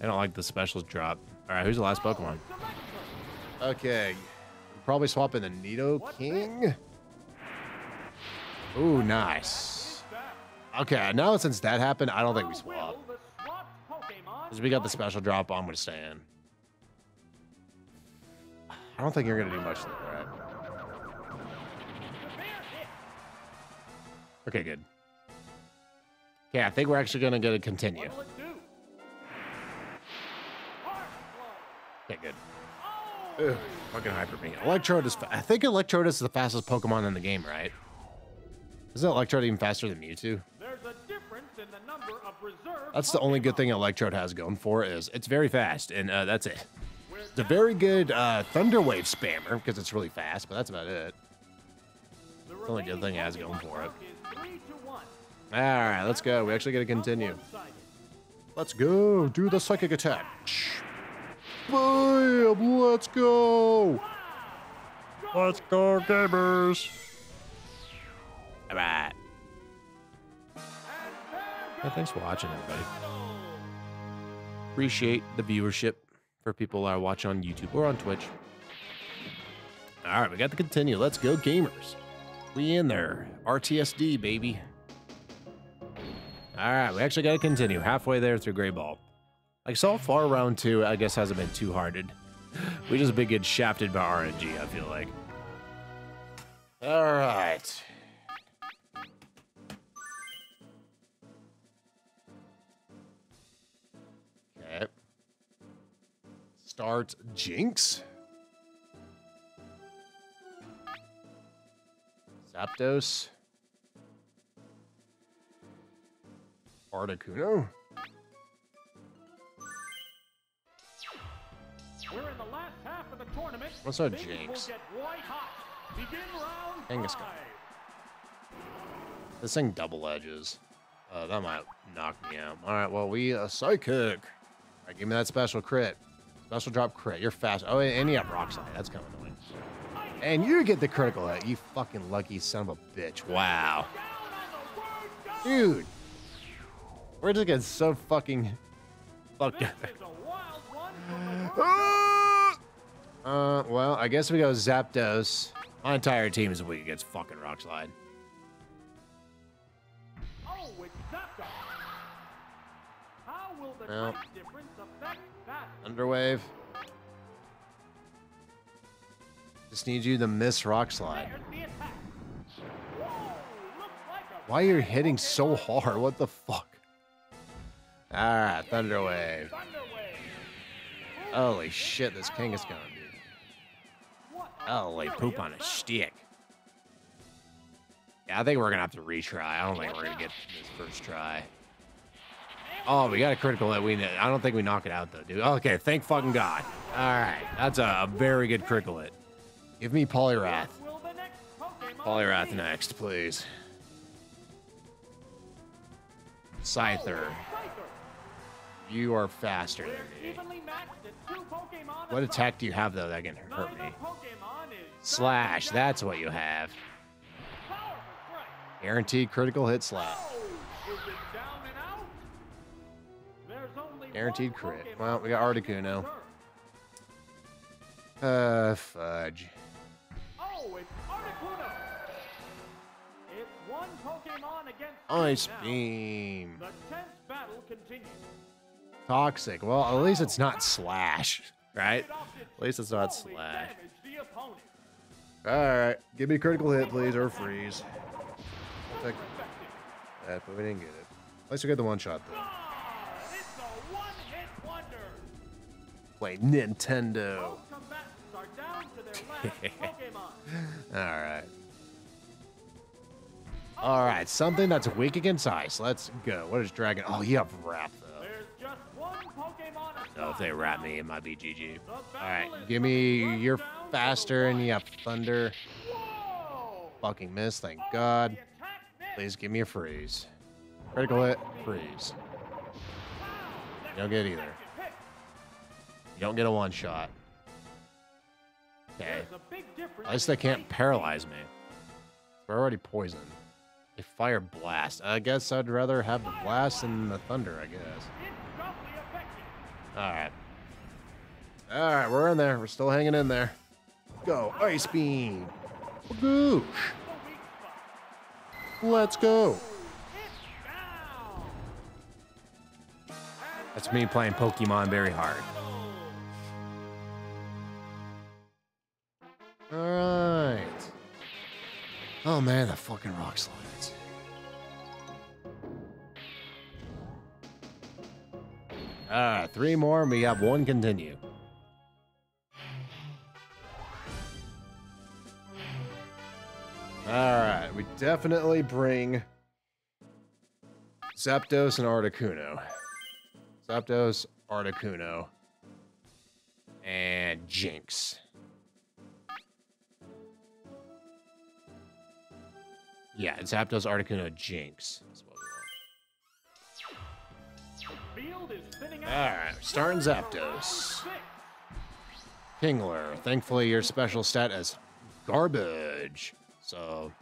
I don't like the specials drop. All right, who's the last Pokemon? Okay, probably swapping the Nidoking. Ooh, nice. Okay, now since that happened, I don't think we swap. Because we got the special drop, I'm going to stay in. I don't think you're going to do much to that. Okay, good. Okay, I think we're actually going to get a continue. Okay, good. Ugh, fucking hyper beam. Electrode is... I think Electrode is the fastest Pokemon in the game, right? Isn't Electrode even faster than Mewtwo? There's a difference in the number of reserved That's the only good thing Electrode has going for is it's very fast, and that's it. It's a very good Thunder Wave spammer because it's really fast, but that's about it. It's the only good thing it has going for it. All right, let's go. We actually got to continue. Let's go. Do the psychic attack. Bam! Let's go. Let's go, gamers. All right. Hey, thanks for watching, everybody. Appreciate the viewership for people that watch on YouTube or on Twitch. All right, we got to continue. Let's go, gamers. We in there. RTSD, baby. All right, we actually got to continue halfway there through Great Ball. Like, so far, round two, I guess, hasn't been too harded. We just been getting shafted by RNG, I feel like. All right. Okay. Start Jinx. Zapdos. Articuno. We're in the last half of the tournament. What's our Jinx? Kangaskhan. This thing double edges. That might knock me out. All right, well, we Psychic. All right, give me that special crit. Special drop crit. You're fast. Oh, and you have Rock Slide. That's kind of annoying. And you get the critical hit. You fucking lucky son of a bitch. Wow. Dude. We're just getting so fucking fucked up. Well, I guess we go Zapdos. My entire team is weak against fucking Rock Slide. Oh, it's Zapdos. How will the great difference affect that? Underwave. Just need you to miss Rock Slide. Why are you hitting so hard? What the fuck? Alright, Thunder Wave. Holy shit, this Kangaskhan, dude. Holy poop on a stick. Yeah, I think we're going to have to retry. I don't think we're going to get this first try. Oh, we got a critical that we... I don't think we knock it out, though, dude. Okay, thank fucking God. All right, that's a very good critical hit. Give me Poliwrath. Poliwrath next, please. Scyther. You are faster than me. What attack do you have, though, that can hurt me? Slash, that's what you have. Guaranteed critical hit slash. Guaranteed crit. Well, we got Articuno. Fudge. Oh, it's Articuno. It's one Pokemon against Ice Beam. The tense battle continues. Toxic. Well, at least it's not Slash, right? At least it's not Slash. Alright, give me a critical hit, please, or freeze. That, but we didn't get it. At least we got the one shot, though. Play Nintendo. Alright. Alright, something that's weak against ice. Let's go. What is Dragon? Oh, you have Wrap, though. So if they wrap me, it might be GG. Alright, give me your faster and you have Thunder. Fucking miss, thank God. Please give me a freeze. Critical hit, freeze. You don't get either. You don't get a one shot. Okay. At least they can't paralyze me. We're already poisoned. A fire blast. I guess I'd rather have the blast than the thunder, I guess. Alright. Alright, we're in there. We're still hanging in there. Go, Ice Beam. Goosh. Let's go. That's me playing Pokemon very hard. All right. Oh man, the fucking rock slides. All right, three more and we have one continue. All right, we definitely bring Zapdos and Articuno. Zapdos, Articuno, and Jinx. Yeah, Zapdos, Articuno, Jinx. That's what we want. All right, starting Zapdos. Kingler, thankfully your special stat is garbage. So,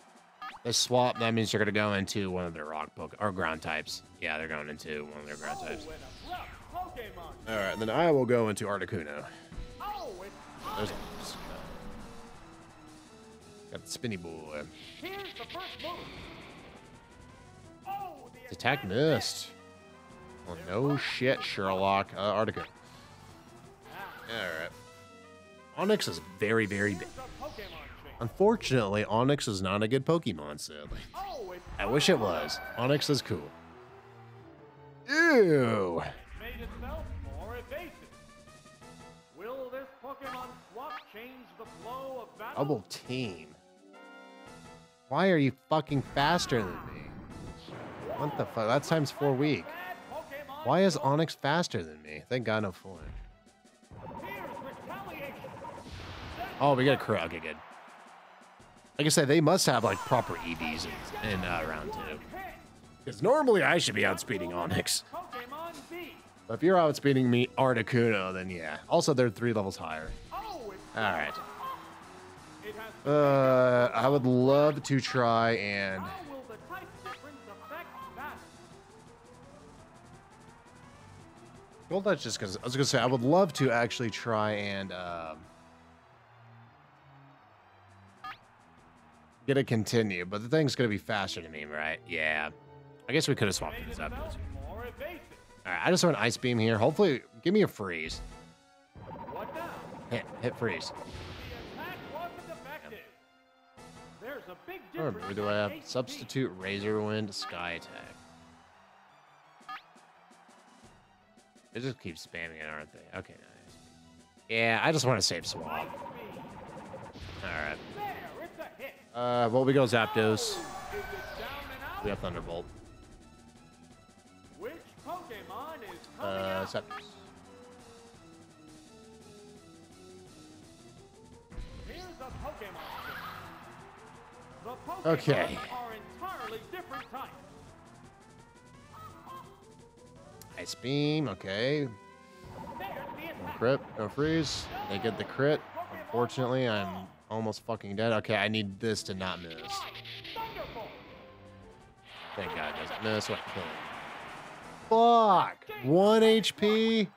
this swap, that means you're going to go into one of their rock Pokemon, or ground types. Yeah, they're going into one of their ground types. Alright, then I will go into Articuno. There's got the spinny boy. The attack missed. Oh, no shit, Sherlock. Articuno. Alright. Onix is very, very big. Unfortunately, Onix is not a good Pokemon, sadly. I wish it was. Onix is cool. Ew! Double team. Why are you fucking faster than me? What the fuck? That's times 4 weak. Why is Onix faster than me? Thank God no flinch. Oh, we got a crew. Okay, good. Like I said, they must have like proper EVs in round 2. Because normally I should be outspeeding Onix. But if you're outspeeding me, Articuno, then yeah. Also, they're 3 levels higher. Alright. I would love to try and... Well, that's just because... I was going to say, I would love to actually try and... Get a continue, but the thing's going to be faster than me, right? Yeah. I guess we could have swapped this up. Alright, I just want an Ice Beam here. Hopefully, give me a freeze. Hit freeze. Or do I have substitute Razor Wind, Sky Attack? They just keep spamming it, aren't they? Okay, nice. Yeah, I just want to save Swap. Alright. Well, we go Zapdos. We have Thunderbolt. Which Pokemon is coming out? Scepters. Here's the Pokemon. The Pokemon are entirely different types. Ice Beam, okay. No crit, no freeze. They get the crit. Unfortunately, I'm almost fucking dead. Okay, I need this to not miss. Thank God it doesn't miss. What killing? Fuck! 1 HP?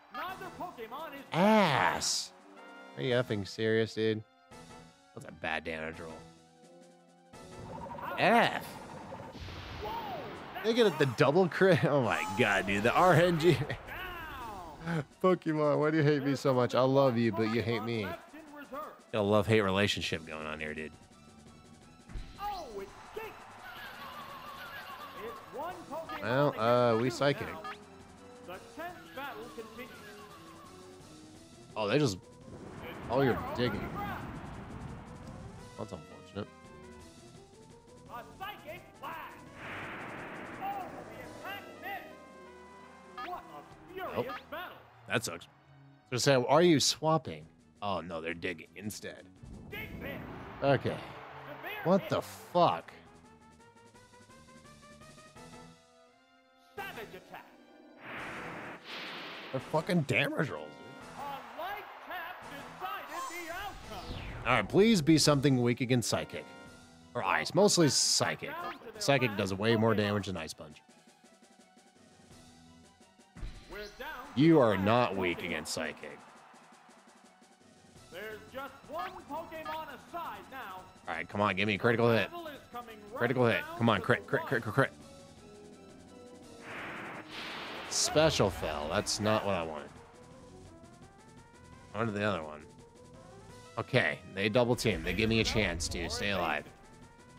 Ass! Are you effing serious, dude? That's a bad damage roll. F! They get it the double crit? Oh my God, dude. The RNG. Pokemon, why do you hate me so much? I love you, but you hate me. Got a love-hate relationship going on here, dude. Well, we psychic. Oh, they just... Oh, you're digging. That's unfortunate. Nope. That sucks. So say, are you swapping? Oh no, they're digging instead. Okay. What the fuck? Savage attack. They're fucking damage rolls, dude. Alright, please be something weak against psychic. Or ice. Mostly psychic. Psychic does way more damage than Ice Punch. You are not weak against psychic. There's just one Pokemon aside now. All right, come on, give me a critical hit. Critical hit. Come on, crit, crit, crit, crit, crit. Special fell. That's not what I wanted. On to the other one. Okay, they double team. They give me a chance to stay alive.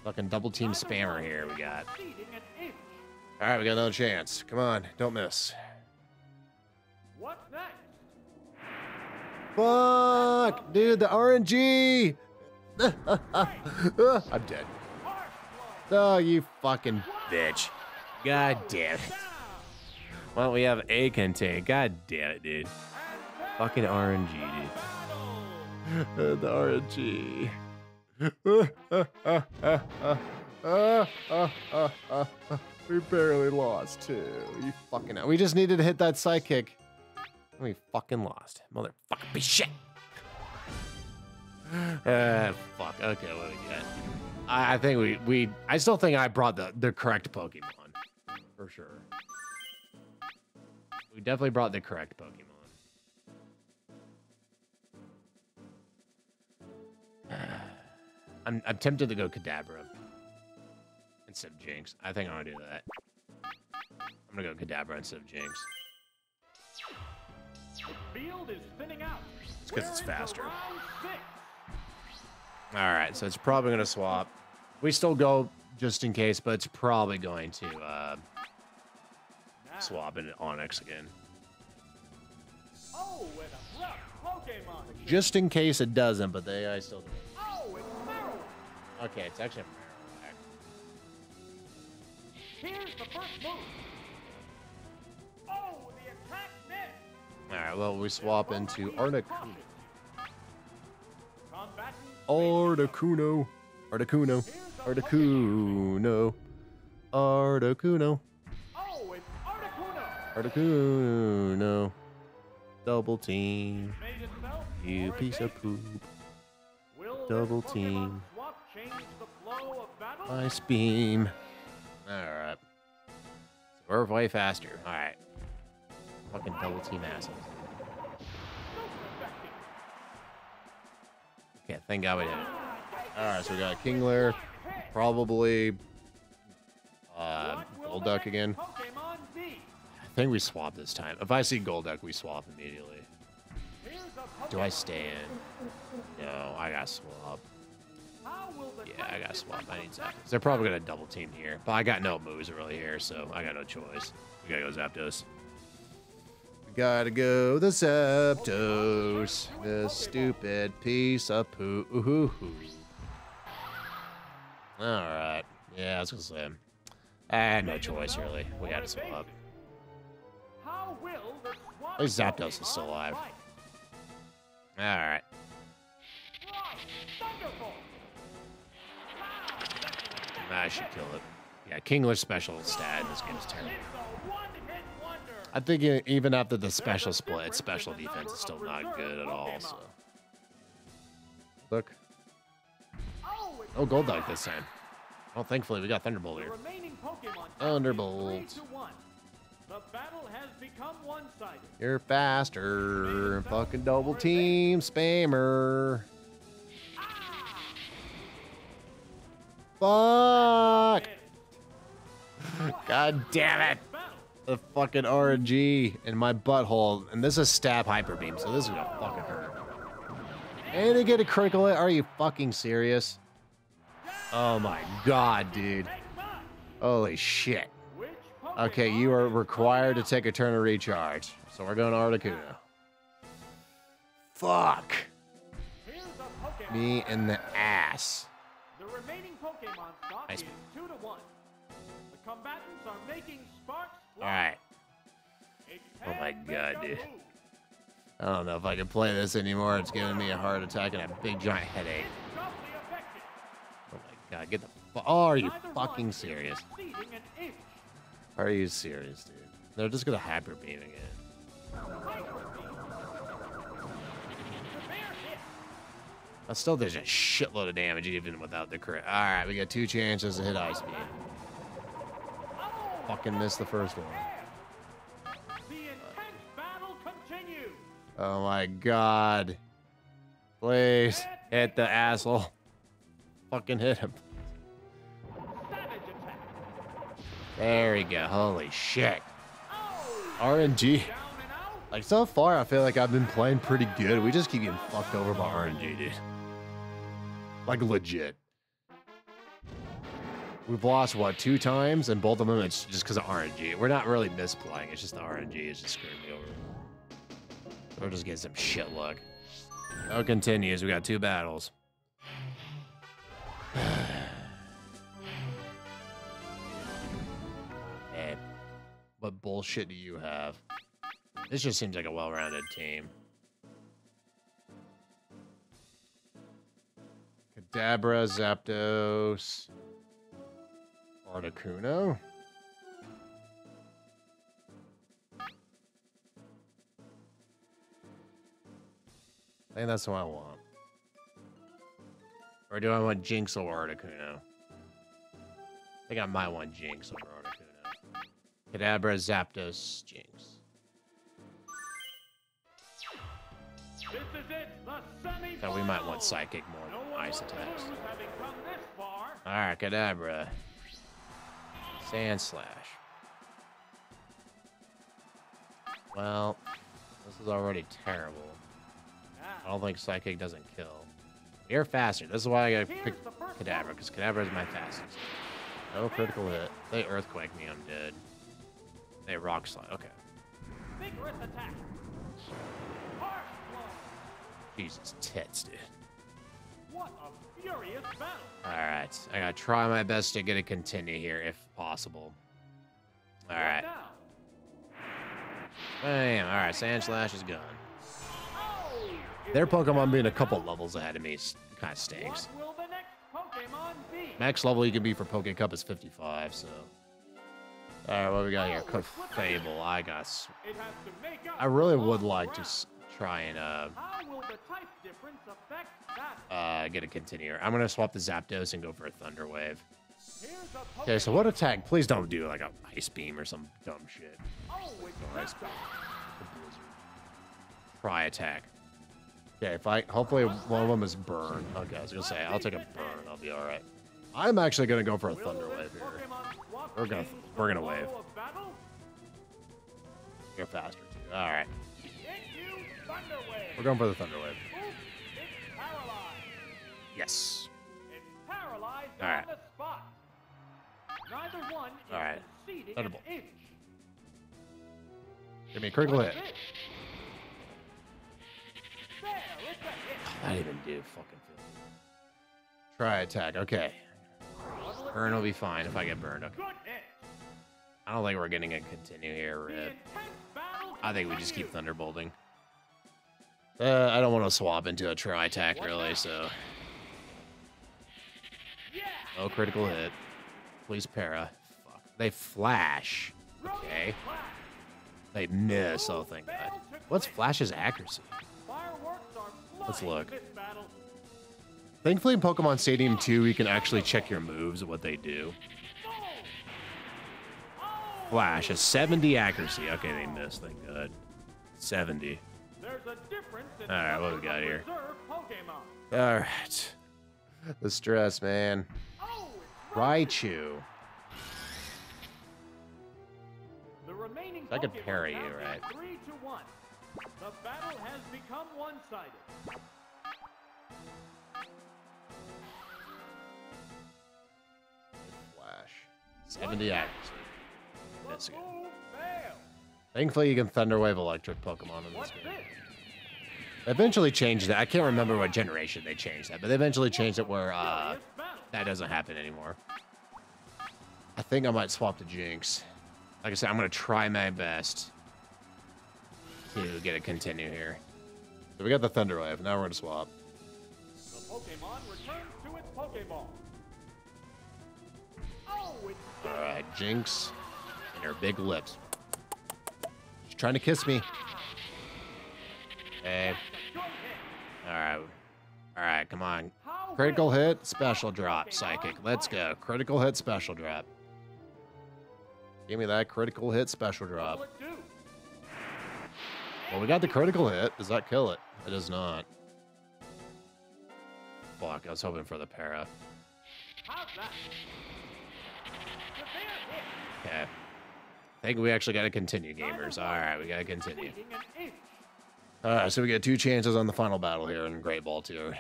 Fucking double team spammer here we got. All right, we got another chance. Come on, don't miss. What's next? Fuck, dude, the RNG. I'm dead. Oh, you fucking bitch. God damn it. Why don't we have a contain? God damn it, dude. Fucking RNG, dude. The RNG. We barely lost, too. You fucking out. We just needed to hit that psychic. We fucking lost. Motherfucking piece of shit. Fuck. Okay, what do we got? I think I still think I brought the correct Pokemon. For sure. We definitely brought the correct Pokemon. I'm tempted to go Kadabra. Instead of Jinx. I think I'm gonna do that. I'm gonna go Kadabra instead of Jinx. Field is thinning out. It's because it's faster. Alright, so it's probably going to swap. We still go just in case, but it's probably going to swap into Onyx again. Oh, and a rough Pokemon. Just in case it doesn't, but I still do. Oh, it's Marowak. Okay, it's actually a Marowak. Here's the first move. Oh, the attack. Alright, well, we swap into Articuno. Articuno. Articuno. Articuno. Articuno. Oh, it's Articuno. Articuno. Double team. You piece of poop. Double team. Ice beam. Alright. So we're way faster. Alright. Fucking double team assholes. Okay, thank God we did it. Alright, so we got Kingler, probably Golduck again. I think we swap this time. If I see Golduck, we swap immediately. Do I stay in? No, I got swap. Yeah, I got swap. I need Zapdos. They're probably gonna double team here, but I got no moves really here, so I got no choice. We gotta go Zapdos. Gotta go the Zapdos, this stupid piece of poo. All right, yeah, I was gonna say No choice, really. We had to swap up. At least Zapdos is still alive. Alright. I should kill it. Yeah, Kingler's special stat in this game's terrible. I think even after the special split, special defense is still not good at all, so. Look. Oh, Golduck this time. Well, thankfully, we got Thunderbolt here. Thunderbolt. You're faster. Fucking double team spammer. Fuck! God damn it! The fucking RNG in my butthole. And this is stab hyper beam, so this is gonna fucking hurt. And they get a critical hit? Are you fucking serious? Oh my god, dude. Holy shit. Okay, you are required to take a turn to recharge. So we're going to Articuno. Fuck. Me in the ass. Nice. Alright. Oh my god, dude. I don't know if I can play this anymore. It's giving me a heart attack and a big giant headache. Oh my god, get the fuck. Oh, are you fucking serious? Are you serious, dude? They're just gonna hyper beam again. I still did a shitload of damage even without the crit. Alright, we got two chances to hit Ice Beam. Fucking missed the first one. The intense battle continues. Oh my god. Please hit the asshole. Fucking hit him. There we go. Holy shit. RNG. Like, so far, I feel like I've been playing pretty good. We just keep getting fucked over by RNG, dude. Like, legit. We've lost, what, 2 times? And both of them, it's just because of RNG. We're not really misplaying. It's just the RNG is just screwing me over. We'll just get some shit luck. Oh, it continues. We got 2 battles. Hey, what bullshit do you have? This just seems like a well-rounded team. Kadabra, Zapdos, Articuno. I think that's what I want. Or do I want Jinx or Articuno? I think I might want Jinx over Articuno. Kadabra, Zapdos, Jinx. So we might want Psychic more than Ice attacks. Alright, Kadabra. Sand Slash. Well, this is already terrible. I don't think Psychic doesn't kill. You're faster. This is why I gotta pick Kadabra, because Kadabra is my fastest. No critical hit. They Earthquake me, I'm dead. They Rock Slide. Okay. Vigorous attack. Jesus tits, dude. What a furious battle. Alright, I gotta try my best to get a continue here if possible. Alright. Bam, alright, Sand Slash is gone. Their Pokemon being a couple levels ahead of me kind of stinks. Max level you can be for Poke Cup is 55, so. Alright, what do we got here? Clefable, I guess. I really would like to try and get a continuer. I'm gonna swap the Zapdos and go for a Thunder Wave. Okay, so what attack? Please don't do like a Ice Beam or some dumb shit. Ice Beam. Try attack. Okay, if I hopefully one of them is burn. Okay, I was gonna say I'll take a burn. I'll be all right. I'm actually gonna go for a Thunder Wave here. We're gonna wave. You're faster too. All right. We're going for the Thunder Wave. Yes. Alright. Alright. Thunderbolt. Give me a critical hit. I didn't even do fucking feel. Try attack. Okay. Burn will be fine if I get burned. Okay. I don't think we're getting a continue here, Rip. I think we just keep Thunderbolting. I don't want to swap into a Tri-Attack, really, so... Oh, critical hit. Please para. Fuck. They flash. Okay. They miss. Oh, thank God. What's Flash's accuracy? Let's look. Thankfully, in Pokemon Stadium 2, you can actually check your moves and what they do. Flash has 70 accuracy. Okay, they missed. Thank God. 70. All right, what do we got here? All right. The stress, man. Raichu. I could parry you, right? 3-1. The battle has become one-sided. Flash. 70 accuracy. That's good. Thankfully, you can Thunder Wave Electric Pokemon in this game. They eventually changed that. I can't remember what generation they changed that, but they eventually changed it where that doesn't happen anymore. I think I might swap to Jinx. Like I said, I'm going to try my best to get a continue here. So we got the Thunder Wave. Now we're going to swap. The Pokemon returns to its Pokeball. Oh, all right, Jinx and her big lips. She's trying to kiss me. Hey. All right. All right, come on. Critical hit, special drop, psychic. Let's go. Critical hit, special drop. Give me that critical hit special drop. Well, we got the critical hit. Does that kill it? It does not. Fuck, I was hoping for the para. Okay. I think we actually got to continue, gamers. All right, we got to continue. All right, so we got two chances on the final battle here in Great Ball 2.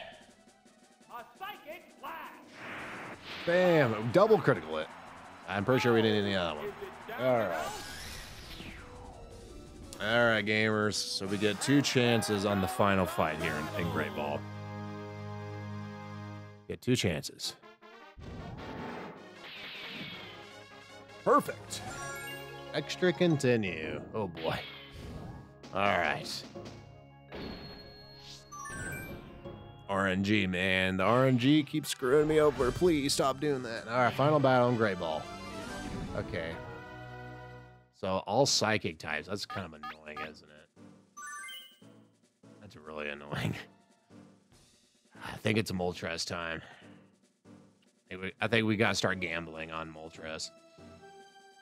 Bam, double critical hit. I'm pretty sure we didn't need the other one. Alright. Alright, gamers. So we get two chances on the final fight here in Great Ball. Get two chances. Perfect. Extra continue. Oh, boy. Alright. RNG, man. The RNG keeps screwing me over. Please stop doing that. All right, final battle on Great Ball. Okay. So all psychic types. That's kind of annoying, isn't it? That's really annoying. I think it's Moltres time. I think we got to start gambling on Moltres.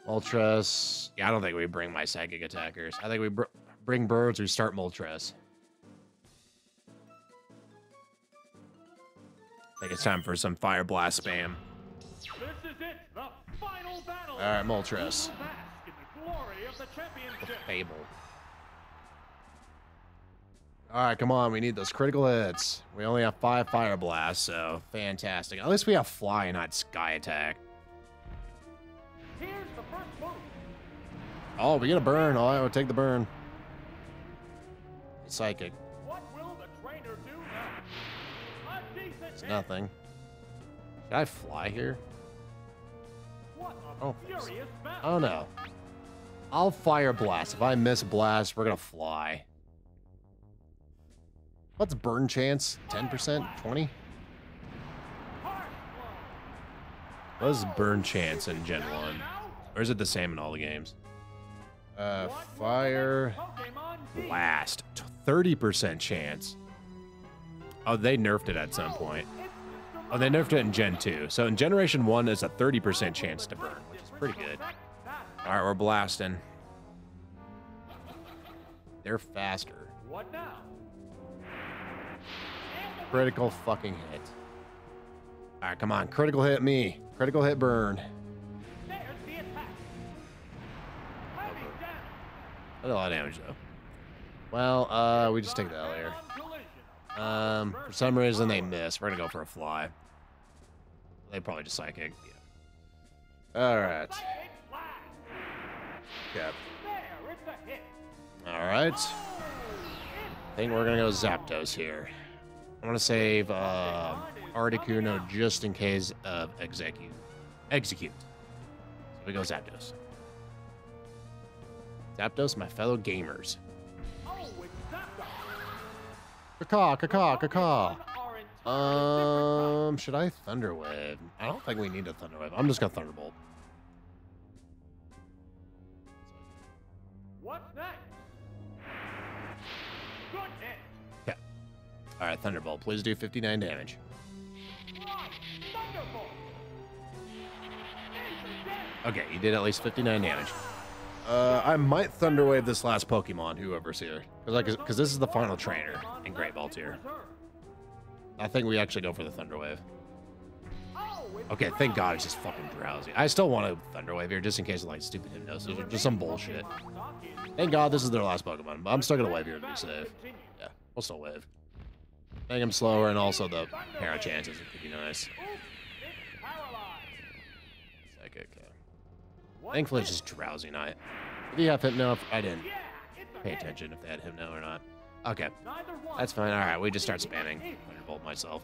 Moltres. Yeah, I don't think we bring my psychic attackers. I think we bring birds. We start Moltres. I think it's time for some Fire Blast spam. This is it, the final battle. All right, Moltres. The Fable. All right, come on. We need those critical hits. We only have 5 Fire Blasts, so fantastic. At least we have Fly, not Sky Attack. Here's the first move. Oh, we get a burn. All right, we'll take the burn. Psychic. Nothing. Should I fly here? Oh, oh no. I'll Fire Blast. If I miss Blast, we're gonna fly. What's burn chance? 10%? 20? What is burn chance in Gen 1? Or is it the same in all the games? Fire Blast. 30% chance. Oh, they nerfed it at some point. Oh, they nerfed it in Gen 2. So in Generation 1, it's a 30% chance to burn, which is pretty good. All right, we're blasting. They're faster. What now? Critical fucking hit. All right, come on. Critical hit me. Critical hit burn. There's the attack. That's a lot of damage, though. Well, we just take the L here. For some reason they miss. We're gonna go for a fly. They probably just psychic. Yeah. All right. Yep. All right. I think we're gonna go Zapdos here. I'm gonna save Articuno just in case of execute. So we go Zapdos. Zapdos, my fellow gamers. Caw, caw, caw, caw. Should I Thunderwave? I don't think we need a Thunderwave. I'm just gonna Thunderbolt. What's next? Yeah. All right, Thunderbolt. Please do 59 damage. Okay, you did at least 59 damage. I might Thunderwave this last Pokemon, whoever's here, because this is the final trainer in Great Ball tier. I think we actually go for the Thunderwave. Okay, thank God it's just fucking drowsy. I still want to Thunderwave here just in case of like stupid hypnosis or just some bullshit. Thank God this is their last Pokemon, but I'm still gonna wave here to be safe. Yeah, we'll still wave. Make him slower and also the para chances would be nice. Psychic. Thankfully, it's just drowsy night. Did he have Hypno? I didn't pay attention if they had Hypno or not. Okay, that's fine. All right, we just start spamming Thunderbolt myself.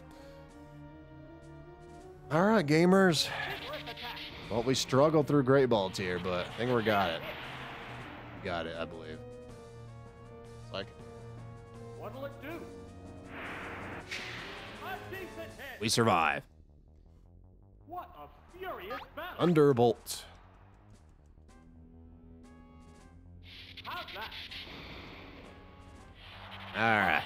All right, gamers. Well, we struggled through Great Ball tier, but I think we got it. Got it, I believe. It's like, what'll it do? We survive. What a furious battle! Thunderbolt. All right.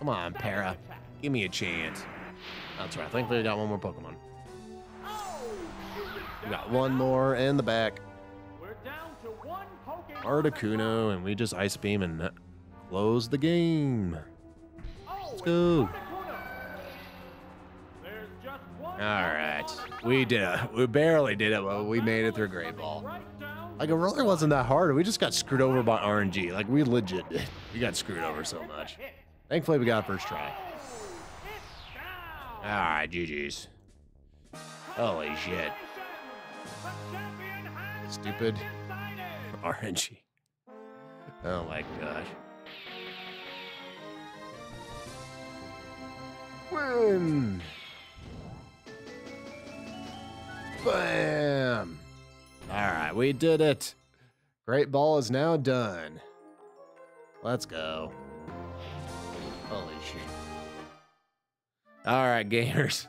Come on, Para. Give me a chance. That's right. Thankfully, I got one more Pokemon. We got one more in the back. We're down to one Pokemon. Articuno, and we just Ice Beam and close the game. Let's go. All right. We did it. We barely did it, but we made it through Great Ball. Like, it really wasn't that hard. We just got screwed over by RNG. Like, we legit did. We got screwed over so much. Thankfully, we got first try. All right, GG's. Holy shit. Stupid RNG. Oh, my gosh. Win! Bam! All right, we did it. Great Ball is now done. Let's go. Holy shit. All right, gamers.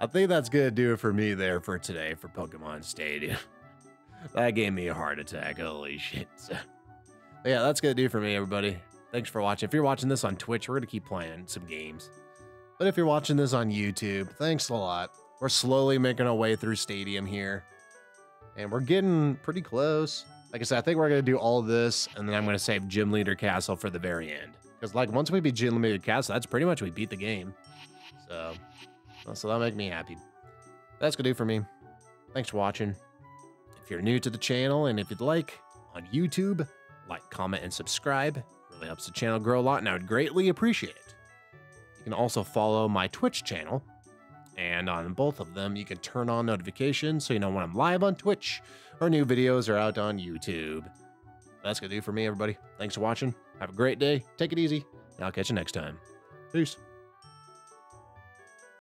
I think that's gonna do it for me there for today for Pokemon Stadium. That gave me a heart attack. Holy shit. So, yeah, that's gonna do it for me, everybody. Thanks for watching. If you're watching this on Twitch, we're gonna keep playing some games. But if you're watching this on YouTube, thanks a lot. We're slowly making our way through Stadium here. And we're getting pretty close. Like I said, I think we're gonna do all this, and then I'm gonna save Gym Leader Castle for the very end. Because like once we beat Gym Leader Castle, that's pretty much we beat the game. So that'll make me happy. That's gonna do for me. Thanks for watching. If you're new to the channel, and if you'd like on YouTube, like, comment, and subscribe. It really helps the channel grow a lot, and I would greatly appreciate it. You can also follow my Twitch channel. And on both of them, you can turn on notifications so you know when I'm live on Twitch or new videos are out on YouTube. That's going to do for me, everybody. Thanks for watching. Have a great day. Take it easy. And I'll catch you next time. Peace.